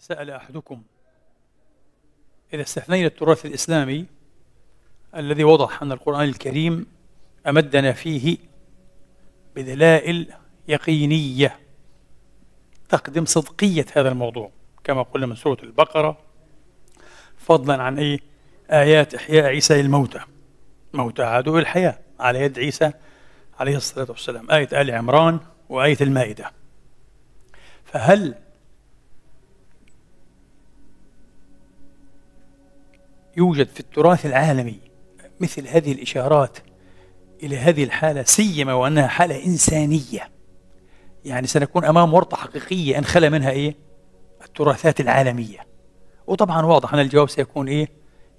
سأل أحدكم إذا استثنينا التراث الإسلامي الذي وضح أن القرآن الكريم أمدنا فيه بدلائل يقينية تقدم صدقية هذا الموضوع كما قلنا من سورة البقرة، فضلا عن أي آيات إحياء عيسى للموتى، موتى عادوا إلى الحياة على يد عيسى عليه الصلاة والسلام، آية آل عمران وآية المائدة. فهل يوجد في التراث العالمي مثل هذه الإشارات إلى هذه الحالة، سيما وأنها حالة إنسانية؟ يعني سنكون أمام ورطة حقيقية انخلى منها إيه؟ التراثات العالمية. وطبعا واضح أن الجواب سيكون إيه؟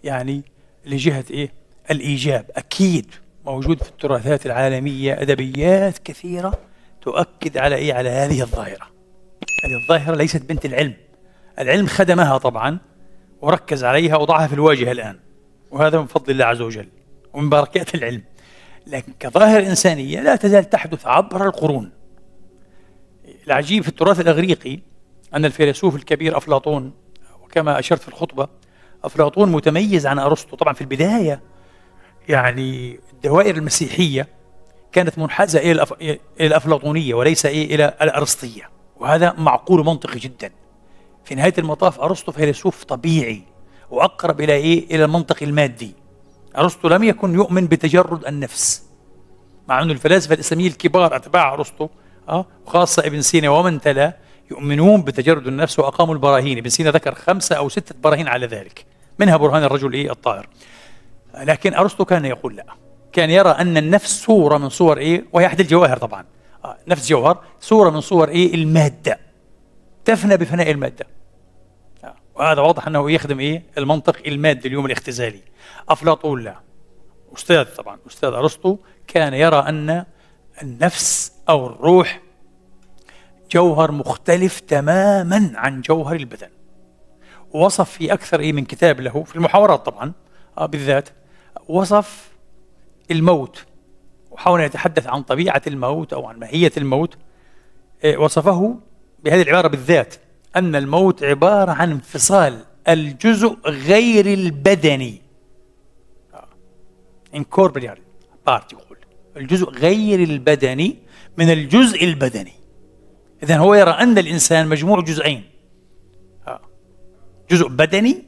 يعني لجهة إيه؟ الإيجاب. أكيد موجود في التراثات العالمية أدبيات كثيرة تؤكد على إيه؟ على هذه الظاهرة. هذه الظاهرة ليست بنت العلم، العلم خدمها طبعا وركز عليها وضعها في الواجهة الآن، وهذا من فضل الله عز وجل ومن بركات العلم، لكن كظاهرة إنسانية لا تزال تحدث عبر القرون. العجيب في التراث الإغريقي أن الفيلسوف الكبير أفلاطون، وكما أشرت في الخطبة أفلاطون متميز عن أرسطو طبعا في البداية، يعني الدوائر المسيحية كانت منحازة إلى الأفلاطونية وليس إلى الأرسطية، وهذا معقول ومنطقي جدا. في نهاية المطاف أرسطو فيلسوف طبيعي وأقرب إلى إلى المنطق المادي. أرسطو لم يكن يؤمن بتجرد النفس، مع أن الفلاسفة الإسلاميين الكبار أتباع أرسطو وخاصة ابن سينا ومن تلاه يؤمنون بتجرد النفس وأقاموا البراهين. ابن سينا ذكر 5 أو 6 براهين على ذلك، منها برهان الرجل الطائر. لكن أرسطو كان يقول لا، كان يرى أن النفس صورة من صور وهي أحد الجواهر طبعا، نفس جوهر، صورة من صور المادة، تفنى بفناء المادة. وهذا واضح أنه يخدم المنطق المادي اليوم الاختزالي. أفلاطون لا، أستاذ طبعا، أستاذ أرسطو، كان يرى أن النفس أو الروح جوهر مختلف تماما عن جوهر البدن. ووصف في أكثر من كتاب له في المحاورات طبعا بالذات، وصف الموت وحاول أن يتحدث عن طبيعة الموت أو عن ماهية الموت. وصفه بهذه العبارة بالذات، أن الموت عبارة عن انفصال الجزء غير البدني، incorporeal particle، الجزء غير البدني من الجزء البدني. إذن هو يرى أن الإنسان مجموع جزئين، جزء بدني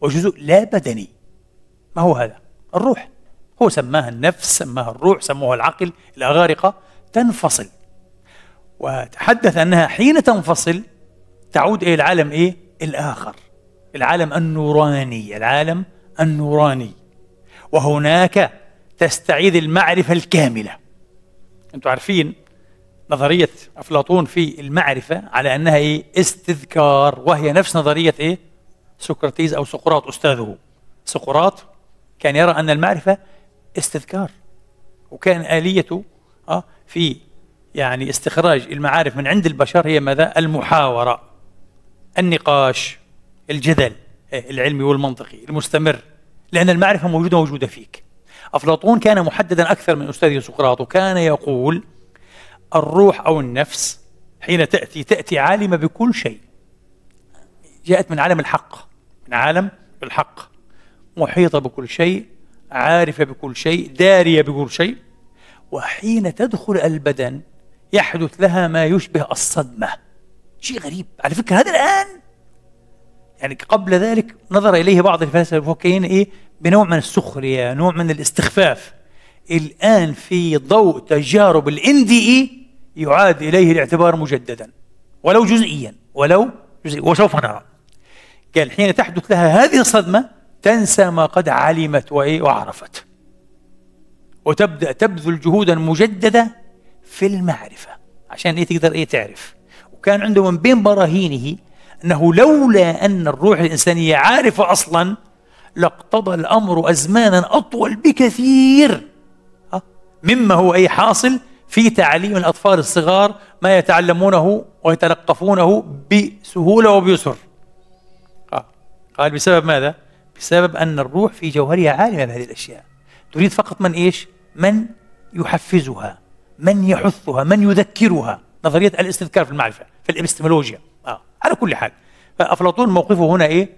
وجزء لا بدني. ما هو هذا؟ الروح. هو سماها النفس، سماها الروح، سموها العقل. الأغارقة تنفصل، وتحدث أنها حين تنفصل تعود إلى العالم الآخر، العالم النوراني، العالم النوراني، وهناك تستعيد المعرفة الكاملة. أنتم عارفين نظرية أفلاطون في المعرفة على أنها استذكار، وهي نفس نظرية سقراطيز أو سقراط أستاذه. سقراط كان يرى أن المعرفة استذكار، وكان آليته في يعني استخراج المعارف من عند البشر هي ماذا؟ المحاورة، النقاش، الجدل العلمي والمنطقي المستمر، لأن المعرفة موجودة فيك. أفلاطون كان محددا أكثر من أستاذه سقراط، وكان يقول الروح أو النفس حين تأتي عالمة بكل شيء، جاءت من عالم الحق، من عالم الحق، محيطة بكل شيء، عارفة بكل شيء، دارية بكل شيء. وحين تدخل البدن يحدث لها ما يشبه الصدمة. شيء غريب على فكرة هذا الآن، يعني قبل ذلك نظر إليه بعض الفلاسفة الفوكيين بنوع من السخرية، نوع من الاستخفاف. الآن في ضوء تجارب الإندي يعاد إليه الاعتبار مجددا، ولو جزئيا، ولو جزئيا، وسوف نرى. قال حين تحدث لها هذه الصدمة تنسى ما قد علمت وعرفت، وتبدأ تبذل جهودا مجددة في المعرفة عشان تقدر تعرف. وكان عنده من بين براهينه أنه لولا أن الروح الإنسانية عارفة أصلا لاقتضى الأمر أزمانا أطول بكثير مما هو حاصل في تعليم الأطفال الصغار ما يتعلمونه ويتلقفونه بسهولة وبيسر. قال بسبب ماذا؟ بسبب أن الروح في جوهرها عالمة بهذه الأشياء، تريد فقط من من يحفزها، من يحثها، من يذكرها. نظرية الاستذكار في المعرفة، في الإبستمولوجيا. على كل حال فأفلاطون موقفه هنا إيه؟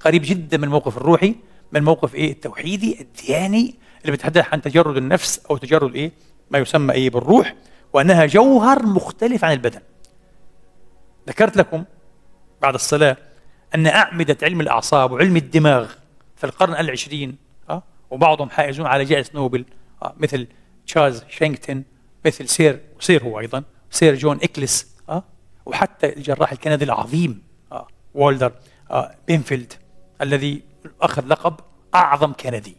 قريب جدا من الموقف الروحي، من الموقف إيه؟ التوحيدي الدياني اللي بيتحدث عن تجرد النفس أو تجرد إيه؟ ما يسمى إيه؟ بالروح، وأنها جوهر مختلف عن البدن. ذكرت لكم بعد الصلاة أن أعمدة علم الأعصاب وعلم الدماغ في القرن العشرين وبعضهم حائزون على جائزة نوبل مثل تشارلز شينكتن، مثل سير جون إكلس، وحتى الجراح الكندي العظيم وايلدر بنفيلد الذي أخذ لقب أعظم كندي،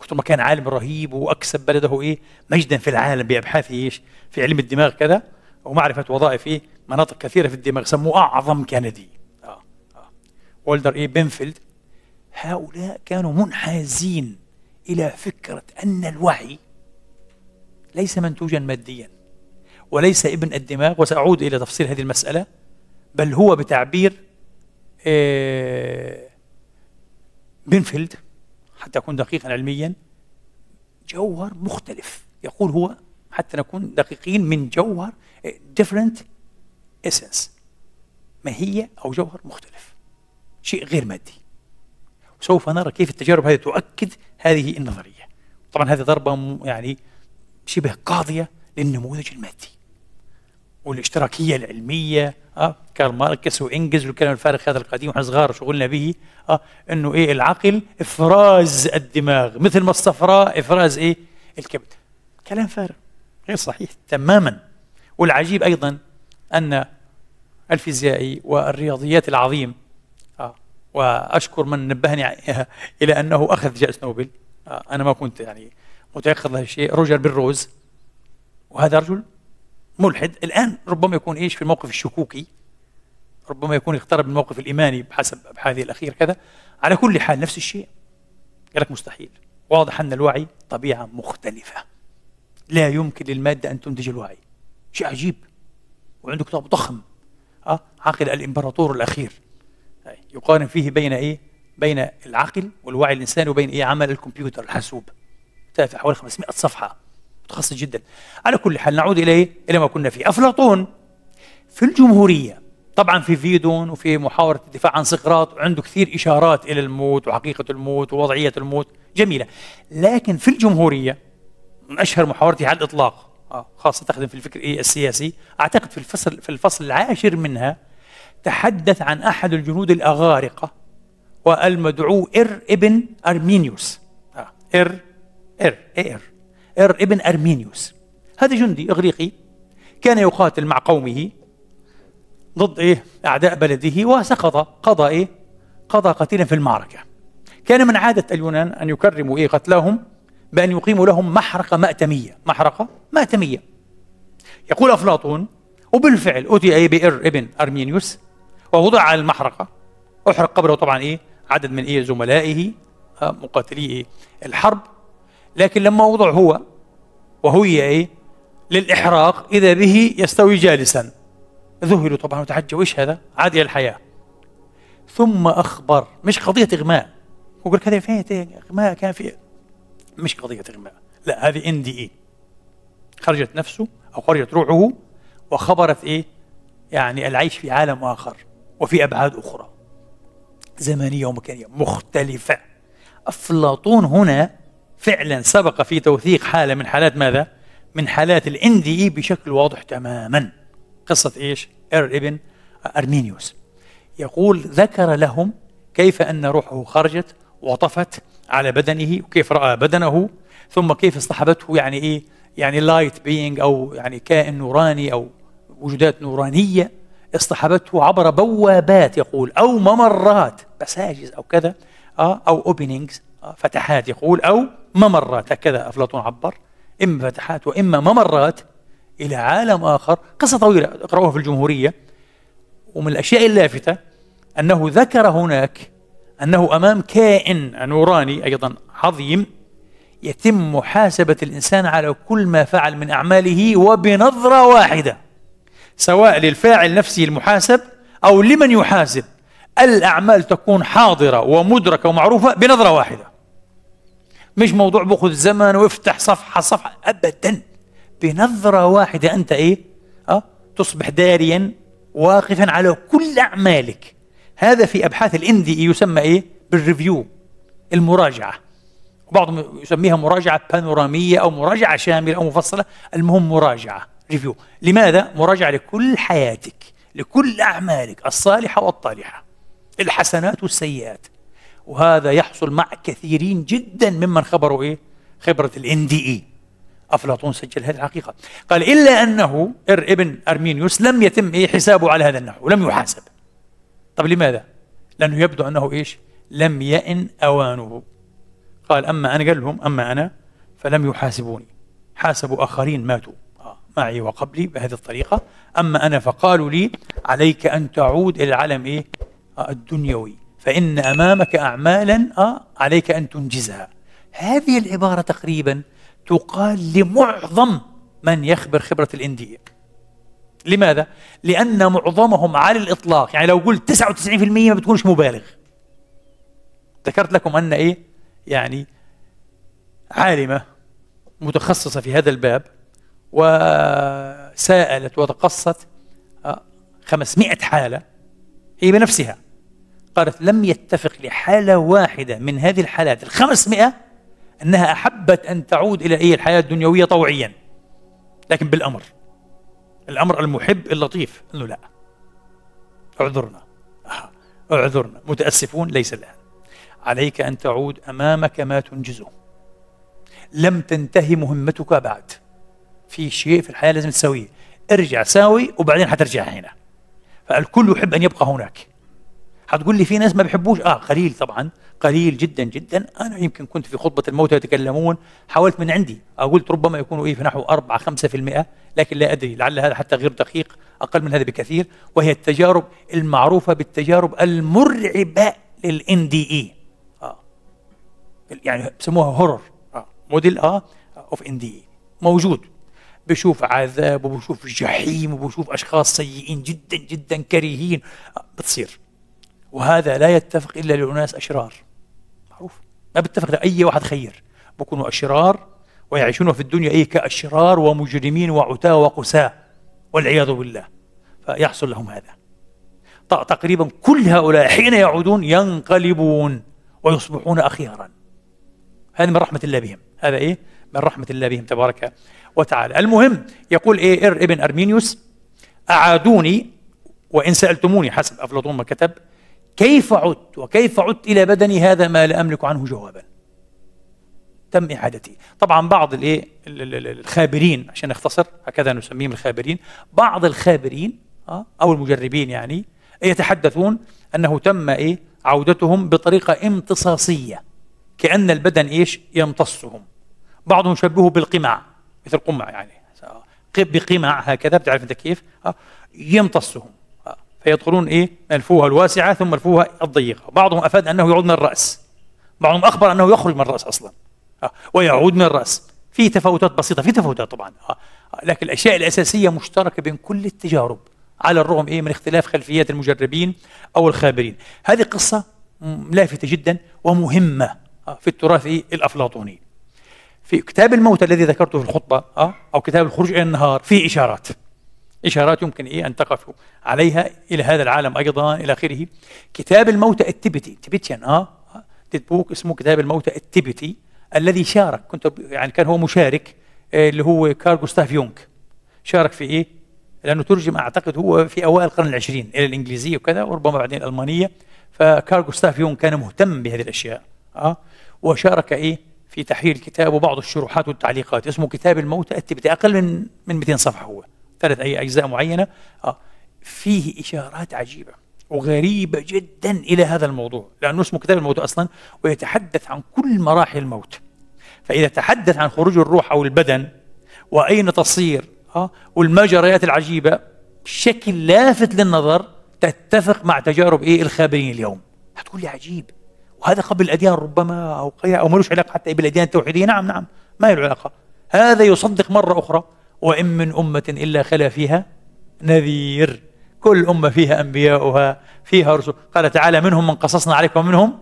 كثر ما كان عالم رهيب وأكسب بلده إيه مجدا في العالم بأبحاثه إيش في علم الدماغ كذا ومعرفة وظائف إيه مناطق كثيرة في الدماغ، سموه أعظم كندي وايلدر بنفيلد. هؤلاء كانوا منحازين إلى فكرة أن الوعي ليس منتوجا ماديا وليس ابن الدماغ، وسأعود إلى تفصيل هذه المسألة، بل هو بتعبير بنفيلد حتى أكون دقيقا علميا جوهر مختلف، يقول هو حتى نكون دقيقين من جوهر different essence، ما هي أو جوهر مختلف، شيء غير مادي. سوف نرى كيف التجارب هذه تؤكد هذه النظرية. طبعا هذه ضربة يعني شبه قاضية للنموذج المادي والاشتراكية العلمية، كارل ماركس وإنجلز والكلام الفارغ هذا القديم واحنا صغار شغلنا به، انه ايه العقل افراز الدماغ مثل ما الصفراء افراز ايه الكبد، كلام فارغ غير صحيح تماما. والعجيب ايضا ان الفيزيائي والرياضيات العظيم، واشكر من نبهني الى انه اخذ جائزة نوبل، انا ما كنت يعني متيقظ هذا الشيء، روجر بنروز، وهذا رجل ملحد الان ربما يكون ايش في الموقف الشكوكي، ربما يكون اقترب من الموقف الايماني بحسب ابحاثه الاخير كذا، على كل حال نفس الشيء، قال لك مستحيل، واضح ان الوعي طبيعه مختلفه، لا يمكن للماده ان تنتج الوعي، شيء عجيب. وعنده كتاب ضخم عقل الامبراطور الاخير يقارن فيه بين ايه؟ بين العقل والوعي الانساني وبين ايه؟ عمل الكمبيوتر الحاسوب، في حوالي 500 صفحه، متخصص جدا. على كل حال نعود الى ايه؟ الى ما كنا فيه. افلاطون في الجمهوريه، طبعا في فيدون وفي محاوله الدفاع عن سقراط عنده كثير اشارات الى الموت وحقيقه الموت ووضعيه الموت جميله، لكن في الجمهوريه من اشهر محاورته على الاطلاق، خاصه تخدم في الفكر ايه؟ السياسي، اعتقد في الفصل العاشر منها تحدث عن أحد الجنود الأغارقة والمدعو إر ابن أرمينيوس، إر ابن أرمينيوس، هذا جندي إغريقي كان يقاتل مع قومه ضد إيه؟ أعداء بلده، وسقط، قضى إيه؟ قضى قتيلا في المعركة. كان من عادة اليونان أن يكرموا إيه؟ قتلاهم بأن يقيموا لهم محرقة مأتمية، محرقة مأتمية. يقول أفلاطون وبالفعل أتي أي بإر ابن أرمينيوس ووضع على المحرقة، أحرق قبله طبعا إيه عدد من إيه زملائه مقاتلي إيه الحرب، لكن لما وضع هو وهي إيه للإحراق إذا به يستوي جالسا، ذهلوا طبعا وتحجوا، إيش هذا؟ عاد إلى الحياة. ثم أخبر، مش قضية إغماء، وقال كذا فين إغماء كان فيه، مش قضية إغماء، لا هذه NDE، خرجت نفسه أو خرجت روحه وخبرت إيه؟ يعني العيش في عالم آخر وفي أبعاد أخرى زمنية ومكانية مختلفة. أفلاطون هنا فعلا سبق في توثيق حالة من حالات ماذا؟ من حالات الإندي بشكل واضح تماما، قصة إيش؟ إر ابن أرمينيوس. يقول ذكر لهم كيف أن روحه خرجت وطفت على بدنه، وكيف رأى بدنه، ثم كيف اصطحبته يعني إيه؟ يعني لايت بينج أو يعني كائن نوراني أو وجودات نورانية اصطحبته عبر بوابات، يقول أو ممرات، بساجز أو كذا، أو اوبننجز، فتحات، يقول أو ممرات، هكذا أفلاطون عبر، إما فتحات وإما ممرات إلى عالم آخر. قصة طويلة اقرأوها في الجمهورية. ومن الأشياء اللافتة أنه ذكر هناك أنه أمام كائن نوراني أيضا عظيم يتم محاسبة الإنسان على كل ما فعل من أعماله وبنظرة واحدة، سواء للفاعل نفسه المحاسب أو لمن يحاسب، الأعمال تكون حاضرة ومدركة ومعروفة بنظرة واحدة، مش موضوع بخذ زمن وافتح صفحة صفحة أبدا، بنظرة واحدة أنت إيه؟ تصبح داريا واقفا على كل أعمالك. هذا في أبحاث الإندي يسمى إيه؟ بالريفيو، المراجعة، وبعضهم يسميها مراجعة بانورامية أو مراجعة شاملة أو مفصلة، المهم مراجعة ريفيو. لماذا؟ مراجعة لكل حياتك، لكل أعمالك الصالحة والطالحة، الحسنات والسيئات. وهذا يحصل مع كثيرين جدا ممن خبروا إيه؟ خبرة الإندي. أفلاطون سجل هذه الحقيقة، قال إلا أنه إر ابن أرمينيوس لم يتم إيه؟ حسابه على هذا النحو، لم يحاسب. طب لماذا؟ لأنه يبدو أنه إيش؟ لم يئن أوانه. قال أما أنا، قال لهم أما أنا فلم يحاسبوني، حاسبوا آخرين ماتوا معي وقبلي بهذه الطريقة، أما أنا فقالوا لي عليك أن تعود إلى العالم إيه؟ الدنيوي، فإن أمامك أعمالا عليك أن تنجزها. هذه العبارة تقريبا تقال لمعظم من يخبر خبرة الإندية. لماذا؟ لأن معظمهم على الإطلاق، يعني لو قلت 99% ما بتكونش مبالغ. ذكرت لكم أن إيه؟ يعني عالمة متخصصة في هذا الباب وسألت وتقصت 500 حالة هي بنفسها، قالت لم يتفق لحالة واحدة من هذه الحالات 500 أنها أحبت أن تعود إلى إيه؟ الحياة الدنيوية طوعيا، لكن بالأمر، الأمر المحب اللطيف أنه لا، أعذرنا أعذرنا متأسفون ليس الآن، عليك أن تعود، أمامك ما تنجزه، لم تنتهي مهمتك بعد، في شيء في الحياة لازم تسويه، ارجع ساوي وبعدين حترجع هنا. فالكل يحب أن يبقى هناك. حتقول لي في ناس ما بيحبوش، قليل طبعا، قليل جدا جدا. أنا يمكن كنت في خطبة الموتى يتكلمون، حاولت من عندي قلت ربما يكونوا إيه في نحو 4-5%، لكن لا أدري، لعل هذا حتى غير دقيق، أقل من هذا بكثير، وهي التجارب المعروفة بالتجارب المرعبة للإندي. يعني بسموها هورر موديل اوف إندي، موجود، بشوف عذاب وبشوف جحيم وبشوف أشخاص سيئين جدا جدا كريهين بتصير. وهذا لا يتفق إلا لأناس أشرار، معروف، ما بتفق لأي واحد خير، بكونوا أشرار ويعيشون في الدنيا إيه؟ كأشرار ومجرمين وعتاة وقساة والعياذ بالله، فيحصل لهم هذا. تقريبا كل هؤلاء حين يعودون ينقلبون ويصبحون أخيارا. هذا من رحمة الله بهم، هذا إيه؟ من رحمة الله بهم تبارك وتعالى. المهم يقول إيه؟ إر ابن أرمينيوس أعادوني، وإن سألتموني حسب أفلاطون ما كتب، كيف عدت وكيف عدت إلى بدني هذا ما لا أملك عنه جوابا، تم إعادتي. طبعا بعض الخابرين، عشان نختصر هكذا نسميهم الخابرين، بعض الخابرين أو المجربين يعني يتحدثون أنه تم إيه؟ عودتهم بطريقة امتصاصية، كأن البدن إيش؟ يمتصهم. بعضهم شبهه بالقمع، مثل قمع يعني، بقمع هكذا، بتعرف أنت كيف؟ يمتصهم فيدخلون إيه؟ الفوهة الواسعة ثم الفوهة الضيقة. بعضهم أفاد أنه يعود من الرأس، بعضهم أخبر أنه يخرج من الرأس أصلا ويعود من الرأس. في تفاوتات بسيطة، في تفاوتات طبعا، لكن الأشياء الأساسية مشتركة بين كل التجارب، على الرغم إيه؟ من اختلاف خلفيات المجربين أو الخابرين. هذه قصة لافتة جدا ومهمة في التراث الأفلاطوني. في كتاب الموتى الذي ذكرته في الخطبة أو كتاب الخروج إلى النهار، في إشارات، إشارات يمكن إيه أن تقفوا عليها إلى هذا العالم أيضا إلى آخره. كتاب الموتى التبتي، تبتيان تدبوك اسمه كتاب الموتى التبتي، الذي شارك، كنت يعني كان هو مشارك اللي هو كارل غوستاف يونغ، شارك في إيه؟ لأنه ترجم أعتقد هو في أوائل القرن العشرين إلى الإنجليزية وكذا، وربما بعدين الألمانية. فكارل غوستاف يونغ كان مهتم بهذه الأشياء وشارك إيه؟ في تحرير الكتاب وبعض الشروحات والتعليقات. اسمه كتاب الموتى التبتي، أقل من 200 صفحة، هو 3 أجزاء معينة، فيه إشارات عجيبة وغريبة جدا إلى هذا الموضوع، لأنه اسمه كتاب الموتى أصلا، ويتحدث عن كل مراحل الموت. فإذا تحدث عن خروج الروح أو البدن وأين تصير والمجريات العجيبة بشكل لافت للنظر، تتفق مع تجارب إيه؟ الخابرين اليوم. هتقول لي عجيب، وهذا قبل الأديان ربما أو ملوش علاقة حتى بالأديان التوحيدية. نعم نعم، ما له علاقة، هذا يصدق مرة أخرى، وإن من أمة إلا خلا فيها نذير، كل أمة فيها أنبياؤها، فيها رسل. قال تعالى منهم من قصصنا عليك ومنهم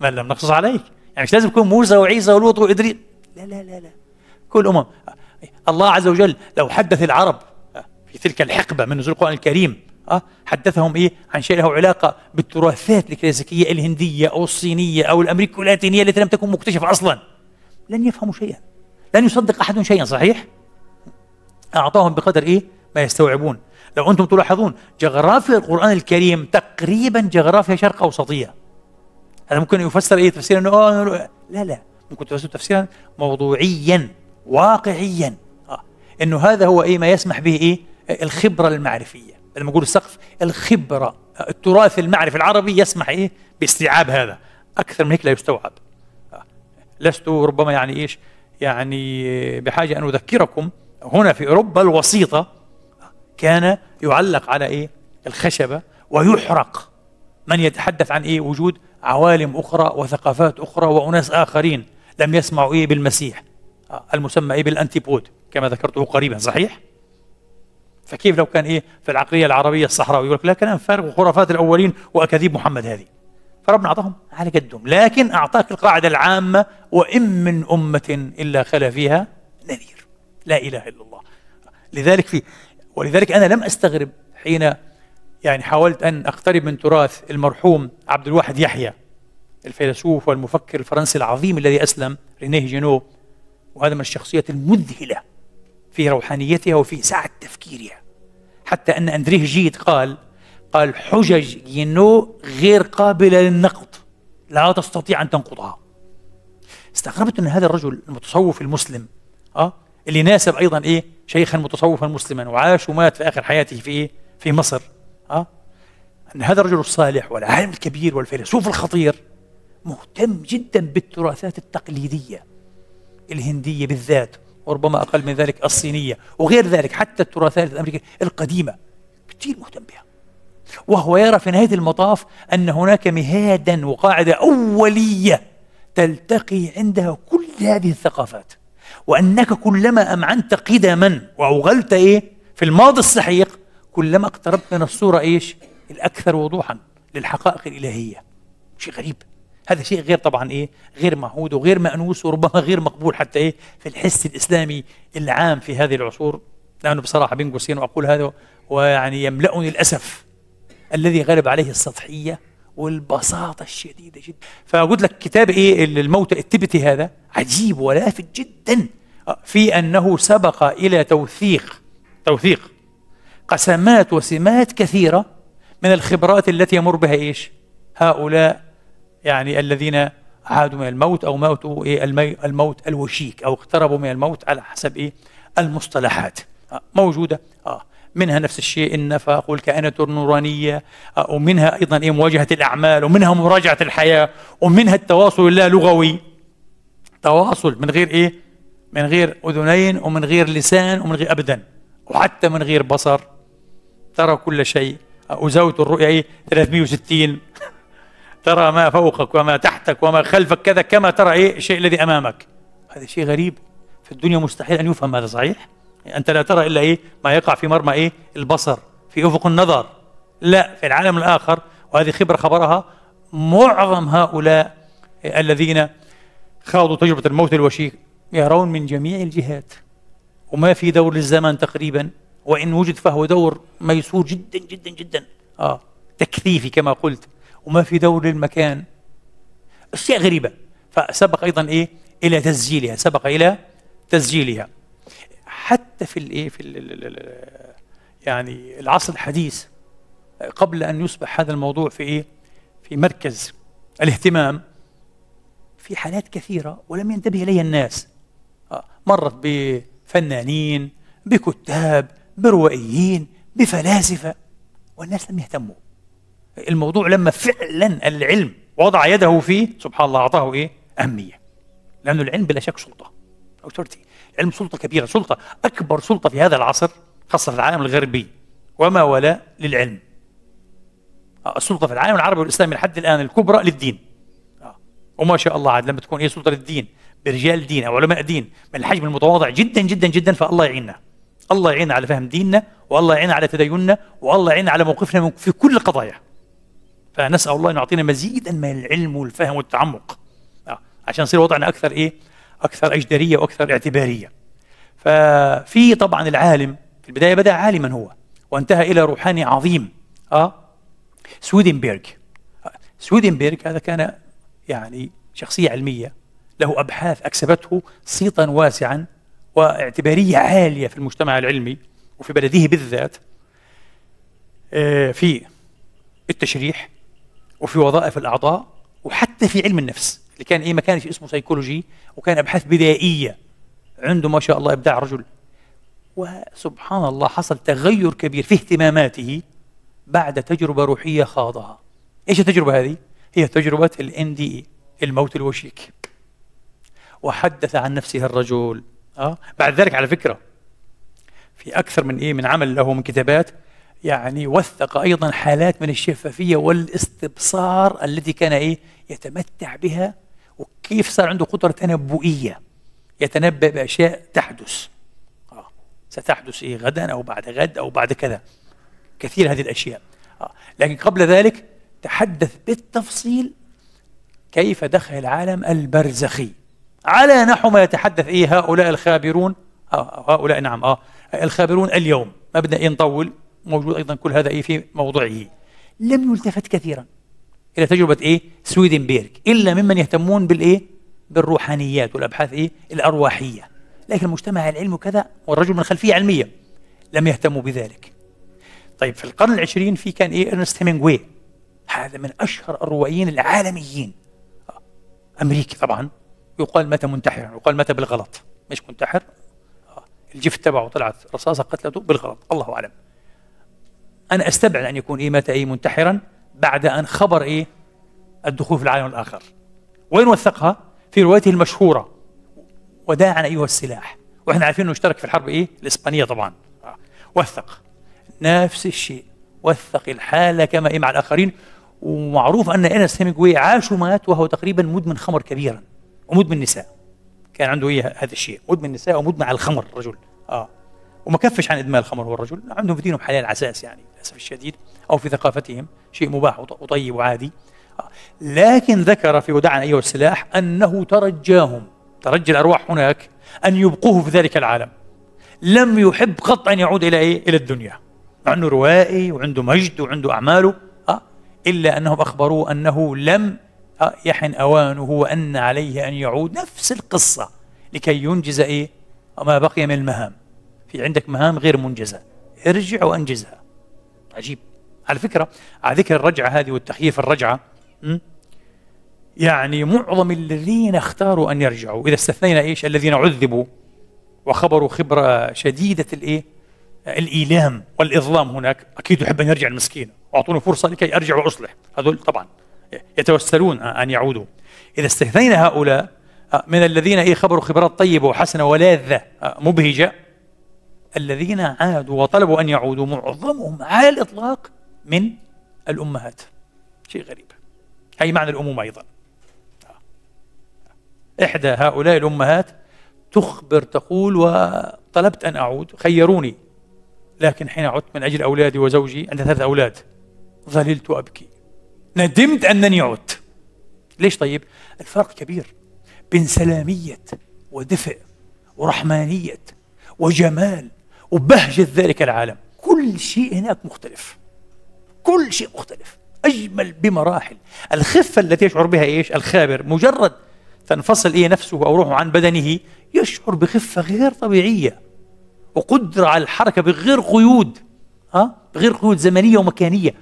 من لم نقصص عليك، يعني مش لازم يكون موسى وعيسى ولوط وإدريس، لا لا لا لا، كل أمم. الله عز وجل لو حدث العرب في تلك الحقبة من نزول القرآن الكريم حدثهم إيه عن شيء له علاقة بالتراثات الكلاسيكية الهندية أو الصينية أو الأمريكية اللاتينية التي لم تكن مكتشفة أصلا، لن يفهموا شيئا، لن يصدق أحد شيئا. صحيح؟ أعطاهم بقدر إيه ما يستوعبون. لو أنتم تلاحظون جغرافيا القرآن الكريم تقريبا جغرافيا شرق أوسطية. هذا ممكن يفسر إيه تفسير إنه لا، ممكن تفسر تفسيرا موضوعيا واقعيا، إنه هذا هو إيه ما يسمح به إيه الخبرة المعرفية. لما أقول السقف الخبرة، التراث المعرفي العربي يسمح إيه باستيعاب هذا، أكثر من هيك لا يستوعب. لست ربما يعني إيش يعني بحاجة أن أذكركم، هنا في أوروبا الوسيطة كان يعلق على إيه الخشبة ويحرق من يتحدث عن إيه وجود عوالم أخرى وثقافات أخرى وأناس آخرين لم يسمعوا إيه بالمسيح، المسمى إيه بالأنتيبود كما ذكرته قريبا. صحيح؟ فكيف لو كان إيه في العقلية العربية الصحراوية يقول لك لا كلام فارغ وخرافات الأولين وأكاذيب محمد هذه. فربنا أعطاهم على قدهم، لكن أعطاك القاعدة العامة: وإن من أمة إلا خلا فيها نذير. لا إله إلا الله. ولذلك أنا لم أستغرب حين يعني حاولت أن أقترب من تراث المرحوم عبد الواحد يحيى، الفيلسوف والمفكر الفرنسي العظيم الذي أسلم، رينيه جينو. وهذا من الشخصيات المذهلة في روحانيتها وفي سعة تفكيرها، حتى أن أندريه جيد قال حجج جينو غير قابلة للنقد، لا تستطيع أن تنقضها. استغربت أن هذا الرجل المتصوف المسلم اللي ناسب أيضا إيه شيخا متصوفا مسلما وعاش ومات في آخر حياته في إيه في مصر، أن هذا الرجل الصالح والعالم الكبير والفيلسوف الخطير مهتم جدا بالتراثات التقليدية الهندية بالذات، وربما أقل من ذلك الصينية وغير ذلك، حتى التراثات الأمريكية القديمة كثير مهتم بها. وهو يرى في نهاية المطاف أن هناك مهادا وقاعدة أولية تلتقي عندها كل هذه الثقافات، وأنك كلما أمعنت قدما وأوغلت إيه في الماضي السحيق، كلما اقتربت من الصورة إيش الأكثر وضوحا للحقائق الإلهية. شيء غريب، هذا شيء غير طبعا إيه غير معهود وغير مأنوس وربما غير مقبول حتى إيه في الحس الإسلامي العام في هذه العصور. لأنه بصراحة بين قوسين وأقول هذا ويعني يملأني الأسف الذي غلب عليه السطحية والبساطة الشديدة جدا. فقلت لك كتاب إيه الموتى التبتي هذا عجيب ولافت جدا في أنه سبق إلى توثيق قسمات وسمات كثيرة من الخبرات التي يمر بها إيش هؤلاء يعني الذين عادوا من الموت أو موتوا إيه الموت الوشيك أو اقتربوا من الموت على حسب إيه المصطلحات موجودة. منها نفس الشيء النفق والكائنات النورانية، ومنها أيضا إيه مواجهة الأعمال، ومنها مراجعة الحياة، ومنها التواصل اللالغوي، تواصل من غير إيه من غير أذنين ومن غير لسان ومن غير أبدا وحتى من غير بصر، ترى كل شيء. وزاوية الرؤية إيه 360، ترى ما فوقك وما تحتك وما خلفك كذا كما ترى إيه الشيء الذي أمامك. هذا شيء غريب في الدنيا، مستحيل أن يفهم هذا. صحيح؟ أنت لا ترى إلا إيه ما يقع في مرمى إيه البصر، في أفق النظر، لا في العالم الآخر. وهذه خبرة خبرها معظم هؤلاء الذين خاضوا تجربة الموت الوشيك، يرون من جميع الجهات وما في دور للزمن تقريبا، وإن وجد فهو دور ميسور جدا جدا جدا تكثيفي كما قلت، وما في دور للمكان. أشياء غريبة، فسبق أيضا إيه إلى تسجيلها، حتى في الايه في يعني العصر الحديث، قبل ان يصبح هذا الموضوع في ايه في مركز الاهتمام، في حالات كثيره ولم ينتبه اليها الناس، مرت بفنانين، بكتاب، بروائيين، بفلاسفه، والناس لم يهتموا. الموضوع لما فعلا العلم وضع يده فيه سبحان الله اعطاه ايه اهميه، لانه العلم بلا شك سلطه، اوثورتي. العلم سلطة كبيرة، سلطة أكبر سلطة في هذا العصر خاصة في العالم الغربي وما ولاء للعلم. السلطة في العالم العربي والإسلامي لحد الآن الكبرى للدين، وما شاء الله عاد لما تكون إيه سلطة للدين برجال دين أو علماء دين من الحجم المتواضع جدا جدا جدا. فالله يعيننا، الله يعيننا على فهم ديننا، والله يعيننا على تديننا، والله يعيننا على موقفنا في كل القضايا. فنسأل الله أن يعطينا مزيدا من العلم والفهم والتعمق عشان يصير وضعنا أكثر إيه أكثر أجدرية وأكثر اعتبارية. ففي طبعا العالم في البداية بدأ عالما هو، وانتهى إلى روحاني عظيم سويدنبورغ. سويدنبورغ هذا كان يعني شخصية علمية له أبحاث أكسبته صيتا واسعا واعتبارية عالية في المجتمع العلمي وفي بلده بالذات، في التشريح وفي وظائف الأعضاء وحتى في علم النفس اللي كان ما كانش اسمه سيكولوجي، وكان أبحاث بدائية عنده ما شاء الله، إبداع رجل. وسبحان الله حصل تغير كبير في اهتماماته بعد تجربة روحية خاضها. إيش التجربة هذه؟ هي تجربة ال الموت الوشيك. وحدث عن نفسه الرجل. بعد ذلك على فكرة في أكثر من من عمل له من كتابات، يعني وثق أيضا حالات من الشفافية والاستبصار التي كان يتمتع بها، وكيف صار عنده قدرة تنبؤية، يتنبأ بأشياء تحدث، ستحدث غدا أو بعد غد أو بعد كذا، كثير هذه الأشياء. لكن قبل ذلك تحدث بالتفصيل كيف دخل العالم البرزخي على نحو ما يتحدث هؤلاء الخابرون، هؤلاء نعم الخابرون اليوم. ما بدنا نطول، موجود أيضا كل هذا في موضعه. لم يلتفت كثيرا إلى تجربة سويدنبورغ إلا ممن يهتمون بالروحانيات والأبحاث الأرواحية، لكن المجتمع العلمي كذا والرجل من خلفية علمية لم يهتموا بذلك. طيب في القرن العشرين في كان إرنست هيمنغواي، هذا من أشهر الروائيين العالميين، أمريكي طبعا، يقال مات منتحرا، يقال مات بالغلط، مش منتحر، الجفت تبعه طلعت رصاصة قتلته بالغلط، الله أعلم. أنا أستبعد أن يكون مات منتحرا بعد أن خبر الدخول في العالم الآخر. وين وثقها؟ في روايته المشهورة وداعا أيها السلاح، وإحنا عارفين أنه اشترك في الحرب الإسبانية طبعا. وثق نفس الشيء، وثق الحالة كما مع الآخرين. ومعروف أن إرنست هيمنغواي عاش ومات وهو تقريبا مدمن خمر كبيرا ومدمن نساء، كان عنده هذا الشيء، مدمن نساء ومدمن على الخمر الرجل. وما كفش عن إدمان الخمر هو الرجل، عندهم في دينهم حلال عساس يعني للأسف الشديد، أو في ثقافتهم شيء مباح وطيب وعادي. لكن ذكر في وداعا أيها السلاح أنه ترجاهم، ترجى الأرواح هناك، أن يبقوه في ذلك العالم. لم يحب قط أن يعود إلى إلى الدنيا، مع أنه روائي وعنده مجد وعنده أعماله، إلا أنهم أخبروه أنه لم يحن أوانه وأن عليه أن يعود. نفس القصة لكي ينجز ما بقي من المهام. في عندك مهام غير منجزة، ارجع وأنجزها. عجيب. على فكرة على ذكر الرجعة هذه والتخييف الرجعة، يعني معظم الذين اختاروا أن يرجعوا، إذا استثنينا الذين عذبوا وخبروا خبرة شديدة الإيلام والإظلام هناك، أكيد يحب أن يرجع المسكين، وأعطوني فرصة لكي أرجع وأصلح، هذول طبعا يتوسلون أن يعودوا. إذا استثنينا هؤلاء من الذين خبروا خبرات طيبة وحسنة ولاذة مبهجة، الذين عادوا وطلبوا أن يعودوا معظمهم على الإطلاق من الأمهات. شيء غريب، هي معنى الأمومة أيضا. إحدى هؤلاء الأمهات تخبر تقول: وطلبت أن أعود، خيروني، لكن حين عدت من أجل أولادي وزوجي، عندها 3 أولاد، ظللت وأبكي، ندمت أنني عدت. ليش طيب؟ الفرق كبير بين سلامية ودفء ورحمانية وجمال وبهجة ذلك العالم. كل شيء هناك مختلف، كل شيء مختلف، أجمل بمراحل. الخفة التي يشعر بها الخابر، مجرد تنفصل نفسه أو روحه عن بدنه، يشعر بخفة غير طبيعية وقدرة على الحركة بغير قيود، بغير قيود زمنية ومكانية،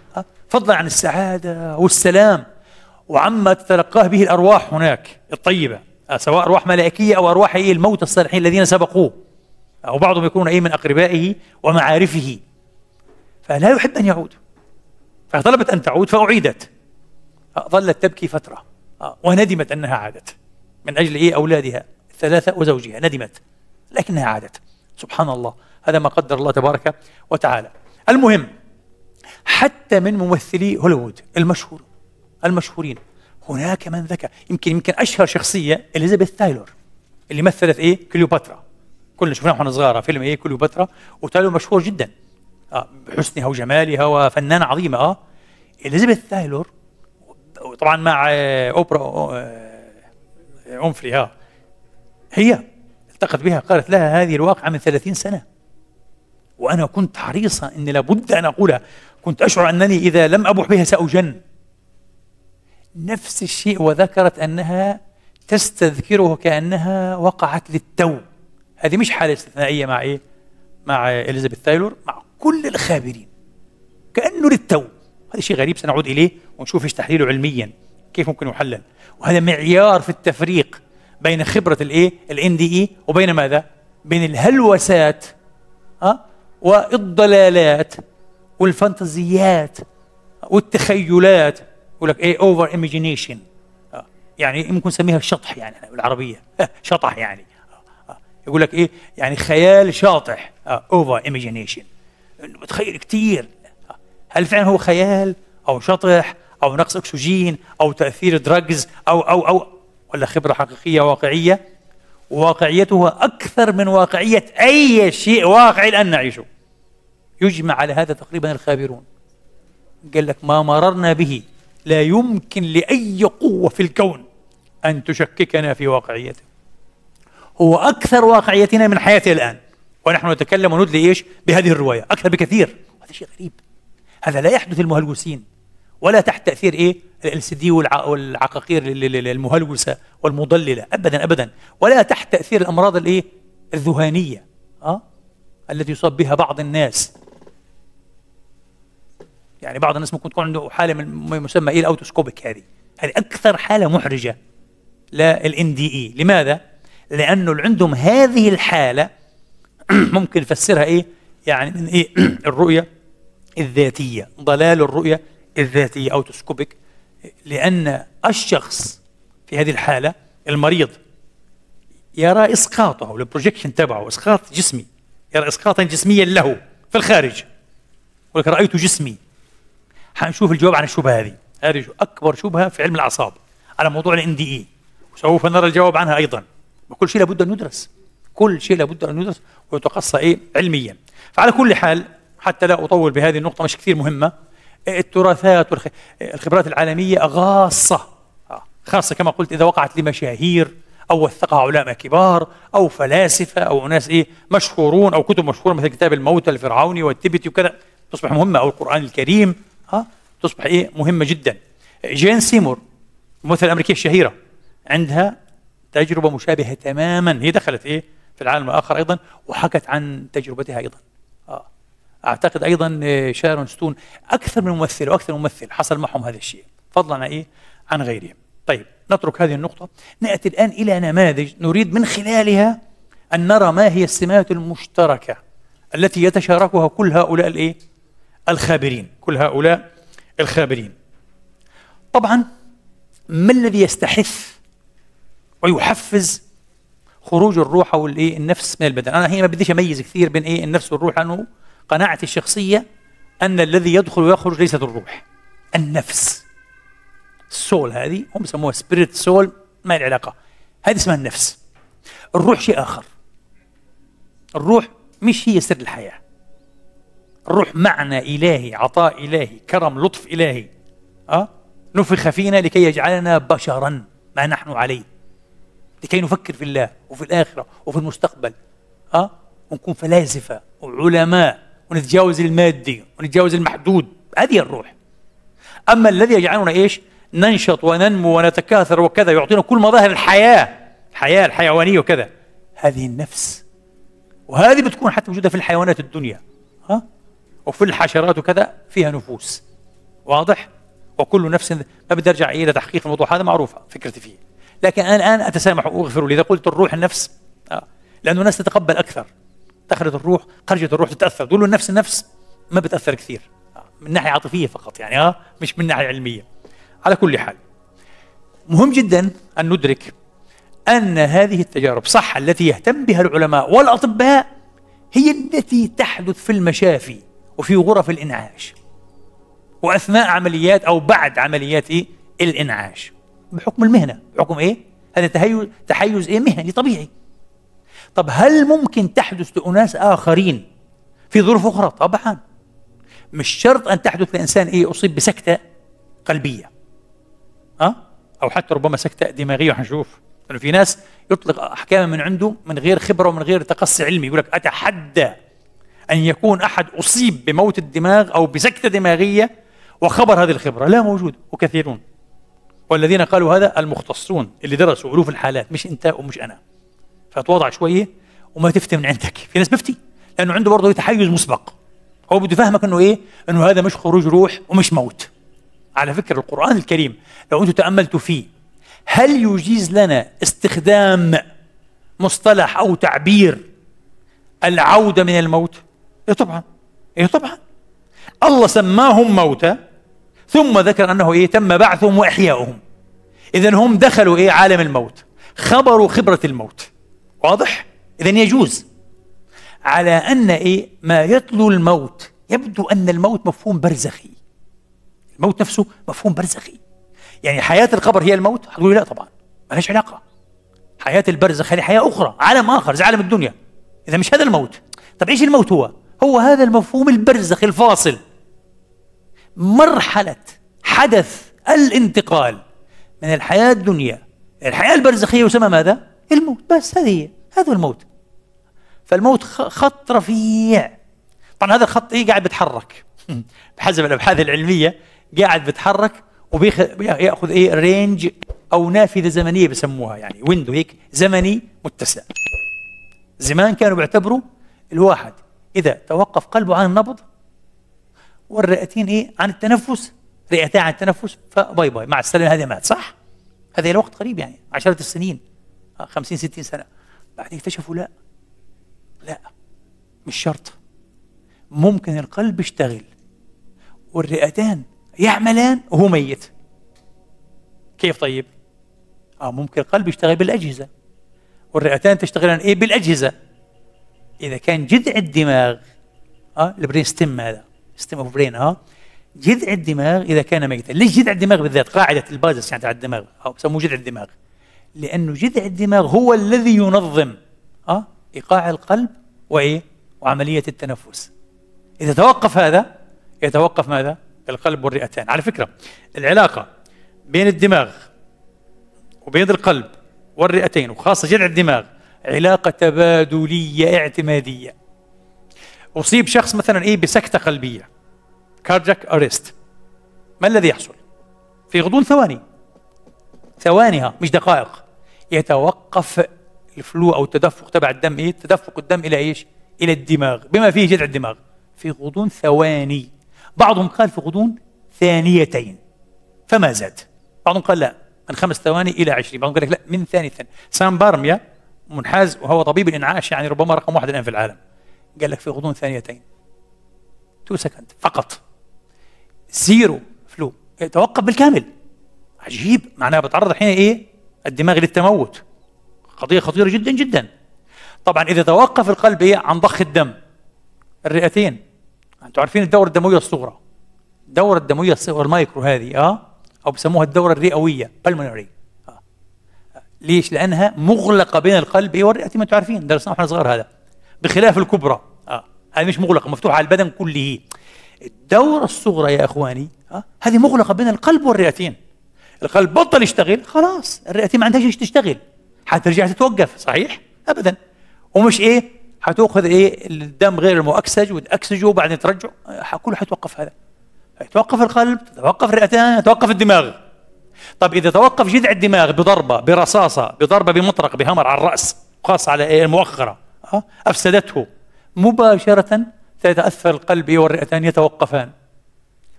فضلا عن السعادة والسلام وعما تتلقاه به الأرواح هناك الطيبة، سواء أرواح ملائكية أو أرواح الموتى الصالحين الذين سبقوه، أو بعضهم يكون من أقربائه ومعارفه. فلا يحب أن يعود، فطلبت أن تعود فأعيدت، ظلت تبكي فترة وندمت أنها عادت من أجل أولادها 3 وزوجها، ندمت لكنها عادت. سبحان الله، هذا ما قدر الله تبارك وتعالى. المهم حتى من ممثلي هوليوود المشهورين هناك من ذكى، يمكن أشهر شخصية إليزابيث تايلور اللي مثلت كليوباترا، كلنا شفناها واحنا صغار فيلم كليوباترا، وتايلور مشهور جدا بحسنها وجمالها وفنانة عظيمة. إليزابيث تايلور طبعا مع أوبرا أونفري، هي التقت بها، قالت لها هذه الواقعة من 30 سنة، وأنا كنت حريصة أن لابد أن أقولها، كنت أشعر أنني إذا لم أبح بها سأجن. نفس الشيء، وذكرت أنها تستذكره كأنها وقعت للتو. هذه مش حالة استثنائية مع إيه؟ مع إليزابيث تايلور، مع كل الخابرين كأنه للتو. هذا شيء غريب، سنعود إليه ونشوف إيش تحليله علميا، كيف ممكن يحلل. وهذا معيار في التفريق بين خبرة الإيه؟ ال NDE وبين ماذا؟ بين الهلوسات والضلالات والفانتازيات والتخيلات. يقول لك ايه؟ اوفر ايماجينيشن، يعني ممكن نسميها شطح يعني بالعربيه، شطح يعني يقول لك ايه؟ يعني خيال شاطح، اوفر ايماجينيشن، بتخيل كثير. هل فعلا هو خيال او شطح او نقص اكسجين او تاثير دراجز او ولا خبره حقيقيه واقعيه؟ واقعيتها اكثر من واقعيه اي شيء واقعي الان نعيشه. يجمع على هذا تقريبا الخابرون. قال لك ما مررنا به لا يمكن لأي قوة في الكون أن تشككنا في واقعيته. هو أكثر واقعيتنا من حياتنا الآن، ونحن نتكلم وندلي إيش بهذه الرواية أكثر بكثير. هذا شيء غريب، هذا لا يحدث المهلوسين ولا تحت تأثير إيه ال LCD والعقاقير المهلوسة والمضللة، أبدا أبدا، ولا تحت تأثير الأمراض الإيه الذهانية التي يصاب بها بعض الناس. يعني بعض الناس ممكن تكون عنده حالة من ما يسمى إيه الأوتوسكوبيك. هذه أكثر حالة محرجة لل NDE. لماذا؟ لأنه اللي عندهم هذه الحالة ممكن نفسرها إيه؟ يعني من إيه؟ الرؤية الذاتية، ضلال الرؤية الذاتية، أوتوسكوبيك. لأن الشخص في هذه الحالة المريض يرى إسقاطه، البروجيكشن تبعه، إسقاط جسمي، يرى إسقاطا جسميا له في الخارج، ولكن رأيت جسمي. حنشوف الجواب عن الشبهة هذه. هذه أكبر شبهة في علم الأعصاب على موضوع ال NDE، وسوف نرى الجواب عنها أيضا. وكل شيء لابد أن يدرس، كل شيء لابد أن يدرس ويتقصى إيه علميا. فعلى كل حال، حتى لا أطول بهذه النقطة مش كثير مهمة، التراثات والخبرات العالمية غاصة، خاصة كما قلت إذا وقعت لمشاهير أو وثقها علماء كبار أو فلاسفة أو ناس إيه مشهورون أو كتب مشهورة مثل كتاب الموتى الفرعوني والتبتي وكذا، تصبح مهمة، أو القرآن الكريم تصبح إيه مهمة جدا. جين سيمور الممثلة الأمريكية الشهيرة عندها تجربة مشابهة تماما، هي دخلت إيه في العالم الآخر أيضا وحكت عن تجربتها أيضا. أعتقد أيضا شارون ستون، أكثر من ممثل وأكثر ممثل حصل معهم هذا الشيء، فضلا عن إيه عن غيرهم. طيب، نترك هذه النقطة، نأتي الآن إلى نماذج نريد من خلالها أن نرى ما هي السمات المشتركة التي يتشاركها كل هؤلاء الإيه الخابرين، كل هؤلاء الخابرين. طبعا ما الذي يستحث ويحفز خروج الروح والإيه النفس من البدن؟ أنا هنا ما بديش أميز كثير بين إيه النفس والروح، لأنه قناعتي الشخصية أن الذي يدخل ويخرج ليست الروح، النفس. السول هذه هم يسموها سبيريت سول، ما لها علاقة، هذه اسمها النفس. الروح شيء آخر، الروح مش هي سر الحياة، الروح معنى إلهي، عطاء إلهي، كرم، لطف إلهي، نفخ فينا لكي يجعلنا بشرا ما نحن عليه، لكي نفكر في الله وفي الآخرة وفي المستقبل، ونكون فلاسفة وعلماء ونتجاوز المادي ونتجاوز المحدود. هذه الروح. أما الذي يجعلنا إيش ننشط وننمو ونتكاثر وكذا، يعطينا كل مظاهر الحياة الحيوانية وكذا، هذه النفس. وهذه بتكون حتى موجودة في الحيوانات الدنيا، وفي الحشرات وكذا، فيها نفوس. واضح؟ وكل نفس، ما بدي أرجع إلى تحقيق الموضوع هذا، معروفة فكرتي فيه، لكن أنا الآن أتسامح وأغفر لي إذا قلت الروح النفس، لأنه الناس تتقبل أكثر، دخلت الروح، خرجت الروح، تتأثر. تقول له النفس النفس ما بتأثر كثير، من ناحية عاطفية فقط يعني، مش من ناحية علمية. على كل حال، مهم جدا أن ندرك أن هذه التجارب صح التي يهتم بها العلماء والأطباء هي التي تحدث في المشافي وفي غرف الإنعاش وأثناء عمليات أو بعد عمليات الإنعاش، بحكم المهنة، بحكم إيه؟ هذا تحيز إيه مهني طبيعي. طب هل ممكن تحدث لأناس آخرين في ظروف أخرى؟ طبعا، مش شرط أن تحدث لإنسان إيه أصيب بسكتة قلبية أو حتى ربما سكتة دماغية، وحنشوف أنه في ناس يطلق أحكاما من عنده من غير خبرة ومن غير تقصي علمي. يقول لك أتحدى أن يكون أحد أصيب بموت الدماغ أو بسكتة دماغية وخبر هذه الخبرة، لا موجود، وكثيرون. والذين قالوا هذا المختصون اللي درسوا علوم الحالات، مش أنت ومش أنا. فتواضع شوية وما تفتي من عندك. في ناس بفتي لأنه عنده برضه تحيز مسبق، هو بده يفهمك أنه إيه؟ أنه هذا مش خروج روح ومش موت. على فكرة القرآن الكريم لو أنتم تأملتوا فيه، هل يجيز لنا استخدام مصطلح أو تعبير العودة من الموت؟ إيه طبعا، إيه طبعا. الله سماهم موتى ثم ذكر أنه إيه؟ تم بعثهم وإحياؤهم. إذن هم دخلوا إيه؟ عالم الموت، خبروا خبرة الموت. واضح؟ إذن يجوز. على أن إيه؟ ما يتلو الموت، يبدو أن الموت مفهوم برزخي، الموت نفسه مفهوم برزخي. يعني حياة القبر هي الموت؟ هتقولي لا طبعا، ما لهاش علاقة. حياة البرزخ هي حياة أخرى، عالم آخر زي عالم الدنيا. إذا مش هذا الموت. طب إيش الموت هو؟ هو هذا المفهوم البرزخ الفاصل، مرحلة حدث الانتقال من الحياة الدنيا الحياة البرزخية، يسمى ماذا؟ الموت. بس هذه هي، هذا الموت. فالموت خط رفيع. طبعا هذا الخط إيه؟ قاعد بيتحرك بحسب الأبحاث العلمية، قاعد بيتحرك وبياخذ ايه؟ رينج او نافذه زمنيه بسموها، يعني ويندو هيك زمني متسع. زمان كانوا بيعتبروا الواحد اذا توقف قلبه عن النبض والرئتين ايه؟ عن التنفس، رئتين عن التنفس، فباي باي، مع السلامه، هذا مات. صح؟ هذا الوقت قريب، يعني عشرات السنين، 50 60 سنه. بعدين اكتشفوا لا لا، مش شرط، ممكن القلب يشتغل والرئتان يعملان وهو ميت. كيف طيب؟ ممكن القلب يشتغل بالأجهزة والرئتان تشتغلان إيه؟ بالأجهزة. إذا كان جذع الدماغ البرين ستيم، هذا ستيم أوف برين، جذع الدماغ إذا كان ميتا. ليش جذع الدماغ بالذات؟ قاعدة البازس يعني تاع الدماغ، بسموه جذع الدماغ، لأنه جذع الدماغ هو الذي ينظم إيقاع القلب وإيه؟ وعملية التنفس. إذا توقف هذا، يتوقف ماذا؟ القلب والرئتان. على فكرة العلاقة بين الدماغ وبين القلب والرئتين وخاصة جذع الدماغ علاقة تبادلية اعتمادية. أصيب شخص مثلا إيه؟ بسكتة قلبية، كاردياك أريست، ما الذي يحصل؟ في غضون ثواني، ثوانيها مش دقائق، يتوقف الفلو أو التدفق تبع الدم، إيه؟ تدفق الدم إلى إيش؟ إلى الدماغ بما فيه جذع الدماغ، في غضون ثواني. بعضهم قال في غضون ثانيتين فما زاد، بعضهم قال لا، من 5 ثواني إلى 20، بعضهم قال لك لا، من ثانيتين. سام بارنيا منحاز وهو طبيب الإنعاش، يعني ربما رقم 1 الآن في العالم، قال لك في غضون ثانيتين، 2 سكند فقط، زيرو فلو، توقف بالكامل. عجيب، معناها بتعرض الحين إيه؟ الدماغ للتموت، قضية خطيرة جدا جدا. طبعا إذا توقف القلب إيه؟ عن ضخ الدم، الرئتين، أنتوا عارفين الدورة الدموية الصغرى، الدورة الدموية الصغرى المايكرو هذه أو بسموها الدورة الرئوية، بالمونري. ليش؟ لأنها مغلقة بين القلب والرئتين، ما أنتوا عارفين، درسناه واحنا صغار هذا. بخلاف الكبرى، هذه مش مغلقة، مفتوحة على البدن كله. الدورة الصغرى يا إخواني، هذه مغلقة بين القلب والرئتين. القلب بطل يشتغل، خلاص الرئتين ما عندهاش ايش تشتغل، حترجع تتوقف، صحيح؟ أبدا. ومش إيه؟ حتأخذ إيه؟ الدم غير المؤكسج وتأكسجه وبعدين ترجع، كله حيتوقف هذا. يتوقف القلب، تتوقف الرئتان، يتوقف الدماغ. طب إذا توقف جذع الدماغ بضربة، برصاصة، بضربة بمطرق، بهمر على الرأس، خاصة على إيه؟ المؤخرة، أفسدته مباشرة، سيتأثر القلب والرئتان، يتوقفان.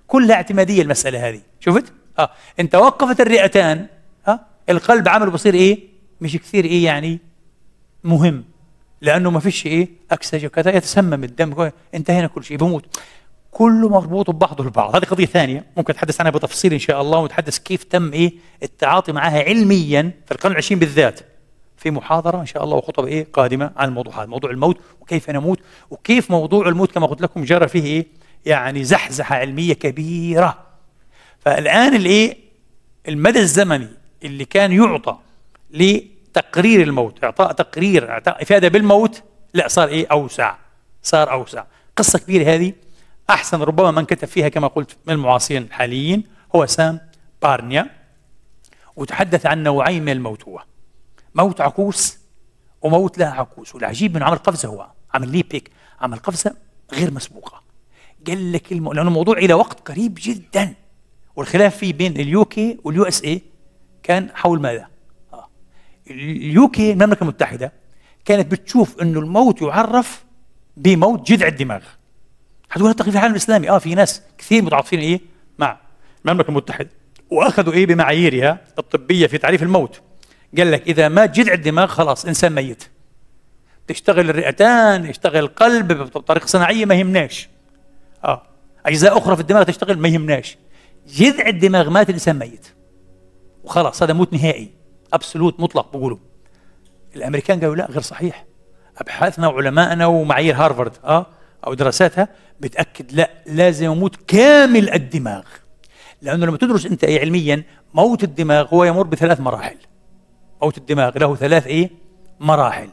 كلها اعتمادية المسألة هذه، شفت؟ إن توقفت الرئتان، القلب عمله بصير إيه؟ مش كثير إيه يعني مهم، لأنه ما فيش إيه؟ أكسجة وكذا، يتسمم الدم، انتهينا كل شيء، بموت. كله مربوط ببعضه البعض. هذه قضية ثانية ممكن نتحدث عنها بتفصيل إن شاء الله، ونتحدث كيف تم إيه؟ التعاطي معها علمياً في القرن ال20 بالذات، في محاضرة إن شاء الله وخطبة إيه؟ قادمة عن الموضوع هذا، موضوع الموت وكيف نموت، وكيف موضوع الموت كما قلت لكم جرى فيه إيه؟ يعني زحزحة علمية كبيرة. فالآن الإيه؟ المدى الزمني اللي كان يعطى تقرير الموت، اعطاء تقرير، اعطاء افاده بالموت، لا صار ايه؟ اوسع، صار اوسع. قصه كبيره هذه، احسن ربما من كتب فيها كما قلت من المعاصرين الحاليين هو سام بارنيا، وتحدث عن نوعين من الموت، هو موت عكوس وموت لا عكوس. والعجيب انه عمل قفزه، هو عمل ليبيك، عمل قفزه غير مسبوقة. قال لك لأنه الموضوع إلى وقت قريب جدا، والخلاف فيه بين اليوكي والUSA كان حول ماذا؟ اليوكي المملكة المتحدة كانت بتشوف إنه الموت يعرف بموت جذع الدماغ. هتقول هذا في العالم الإسلامي، في ناس كثير متعاطفين مع المملكة المتحدة، وأخذوا بمعاييرها الطبية في تعريف الموت. قال لك إذا مات جذع الدماغ خلاص إنسان ميت. تشتغل الرئتان، يشتغل القلب بطريقة صناعية، ما يهمناش. أجزاء أخرى في الدماغ تشتغل، ما يهمناش. جذع الدماغ مات، الإنسان ميت. وخلاص هذا موت نهائي، أبسولوت، مطلق بقولوا. الأمريكان قالوا لا، غير صحيح. أبحاثنا وعلمائنا ومعايير هارفارد أو دراساتها بتأكد لا، لازم يموت كامل الدماغ. لأنه لما تدرس أنت علميا موت الدماغ هو يمر بثلاث مراحل. موت الدماغ له ثلاث مراحل.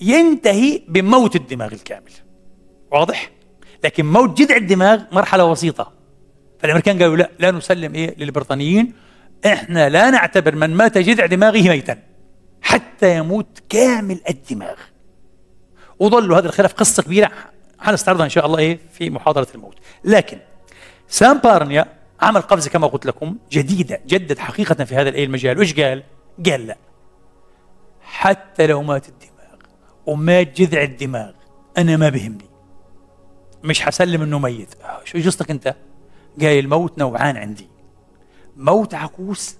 ينتهي بموت الدماغ الكامل، واضح؟ لكن موت جذع الدماغ مرحلة وسيطة. فالأمريكان قالوا لا نسلم للبريطانيين، احنا لا نعتبر من مات جذع دماغه ميتا حتى يموت كامل الدماغ. وظلوا هذا الخلاف قصة كبيرة حنستعرضها ان شاء الله في محاضرة الموت. لكن سام بارنيا عمل قفزة كما قلت لكم جديدة، جدد حقيقة في هذا المجال. وايش قال؟ قال لا، حتى لو مات الدماغ ومات جذع الدماغ انا ما بهمني، مش حسلم انه ميت. شو جصتك انت؟ قال الموت نوعان عندي، موت عكوس،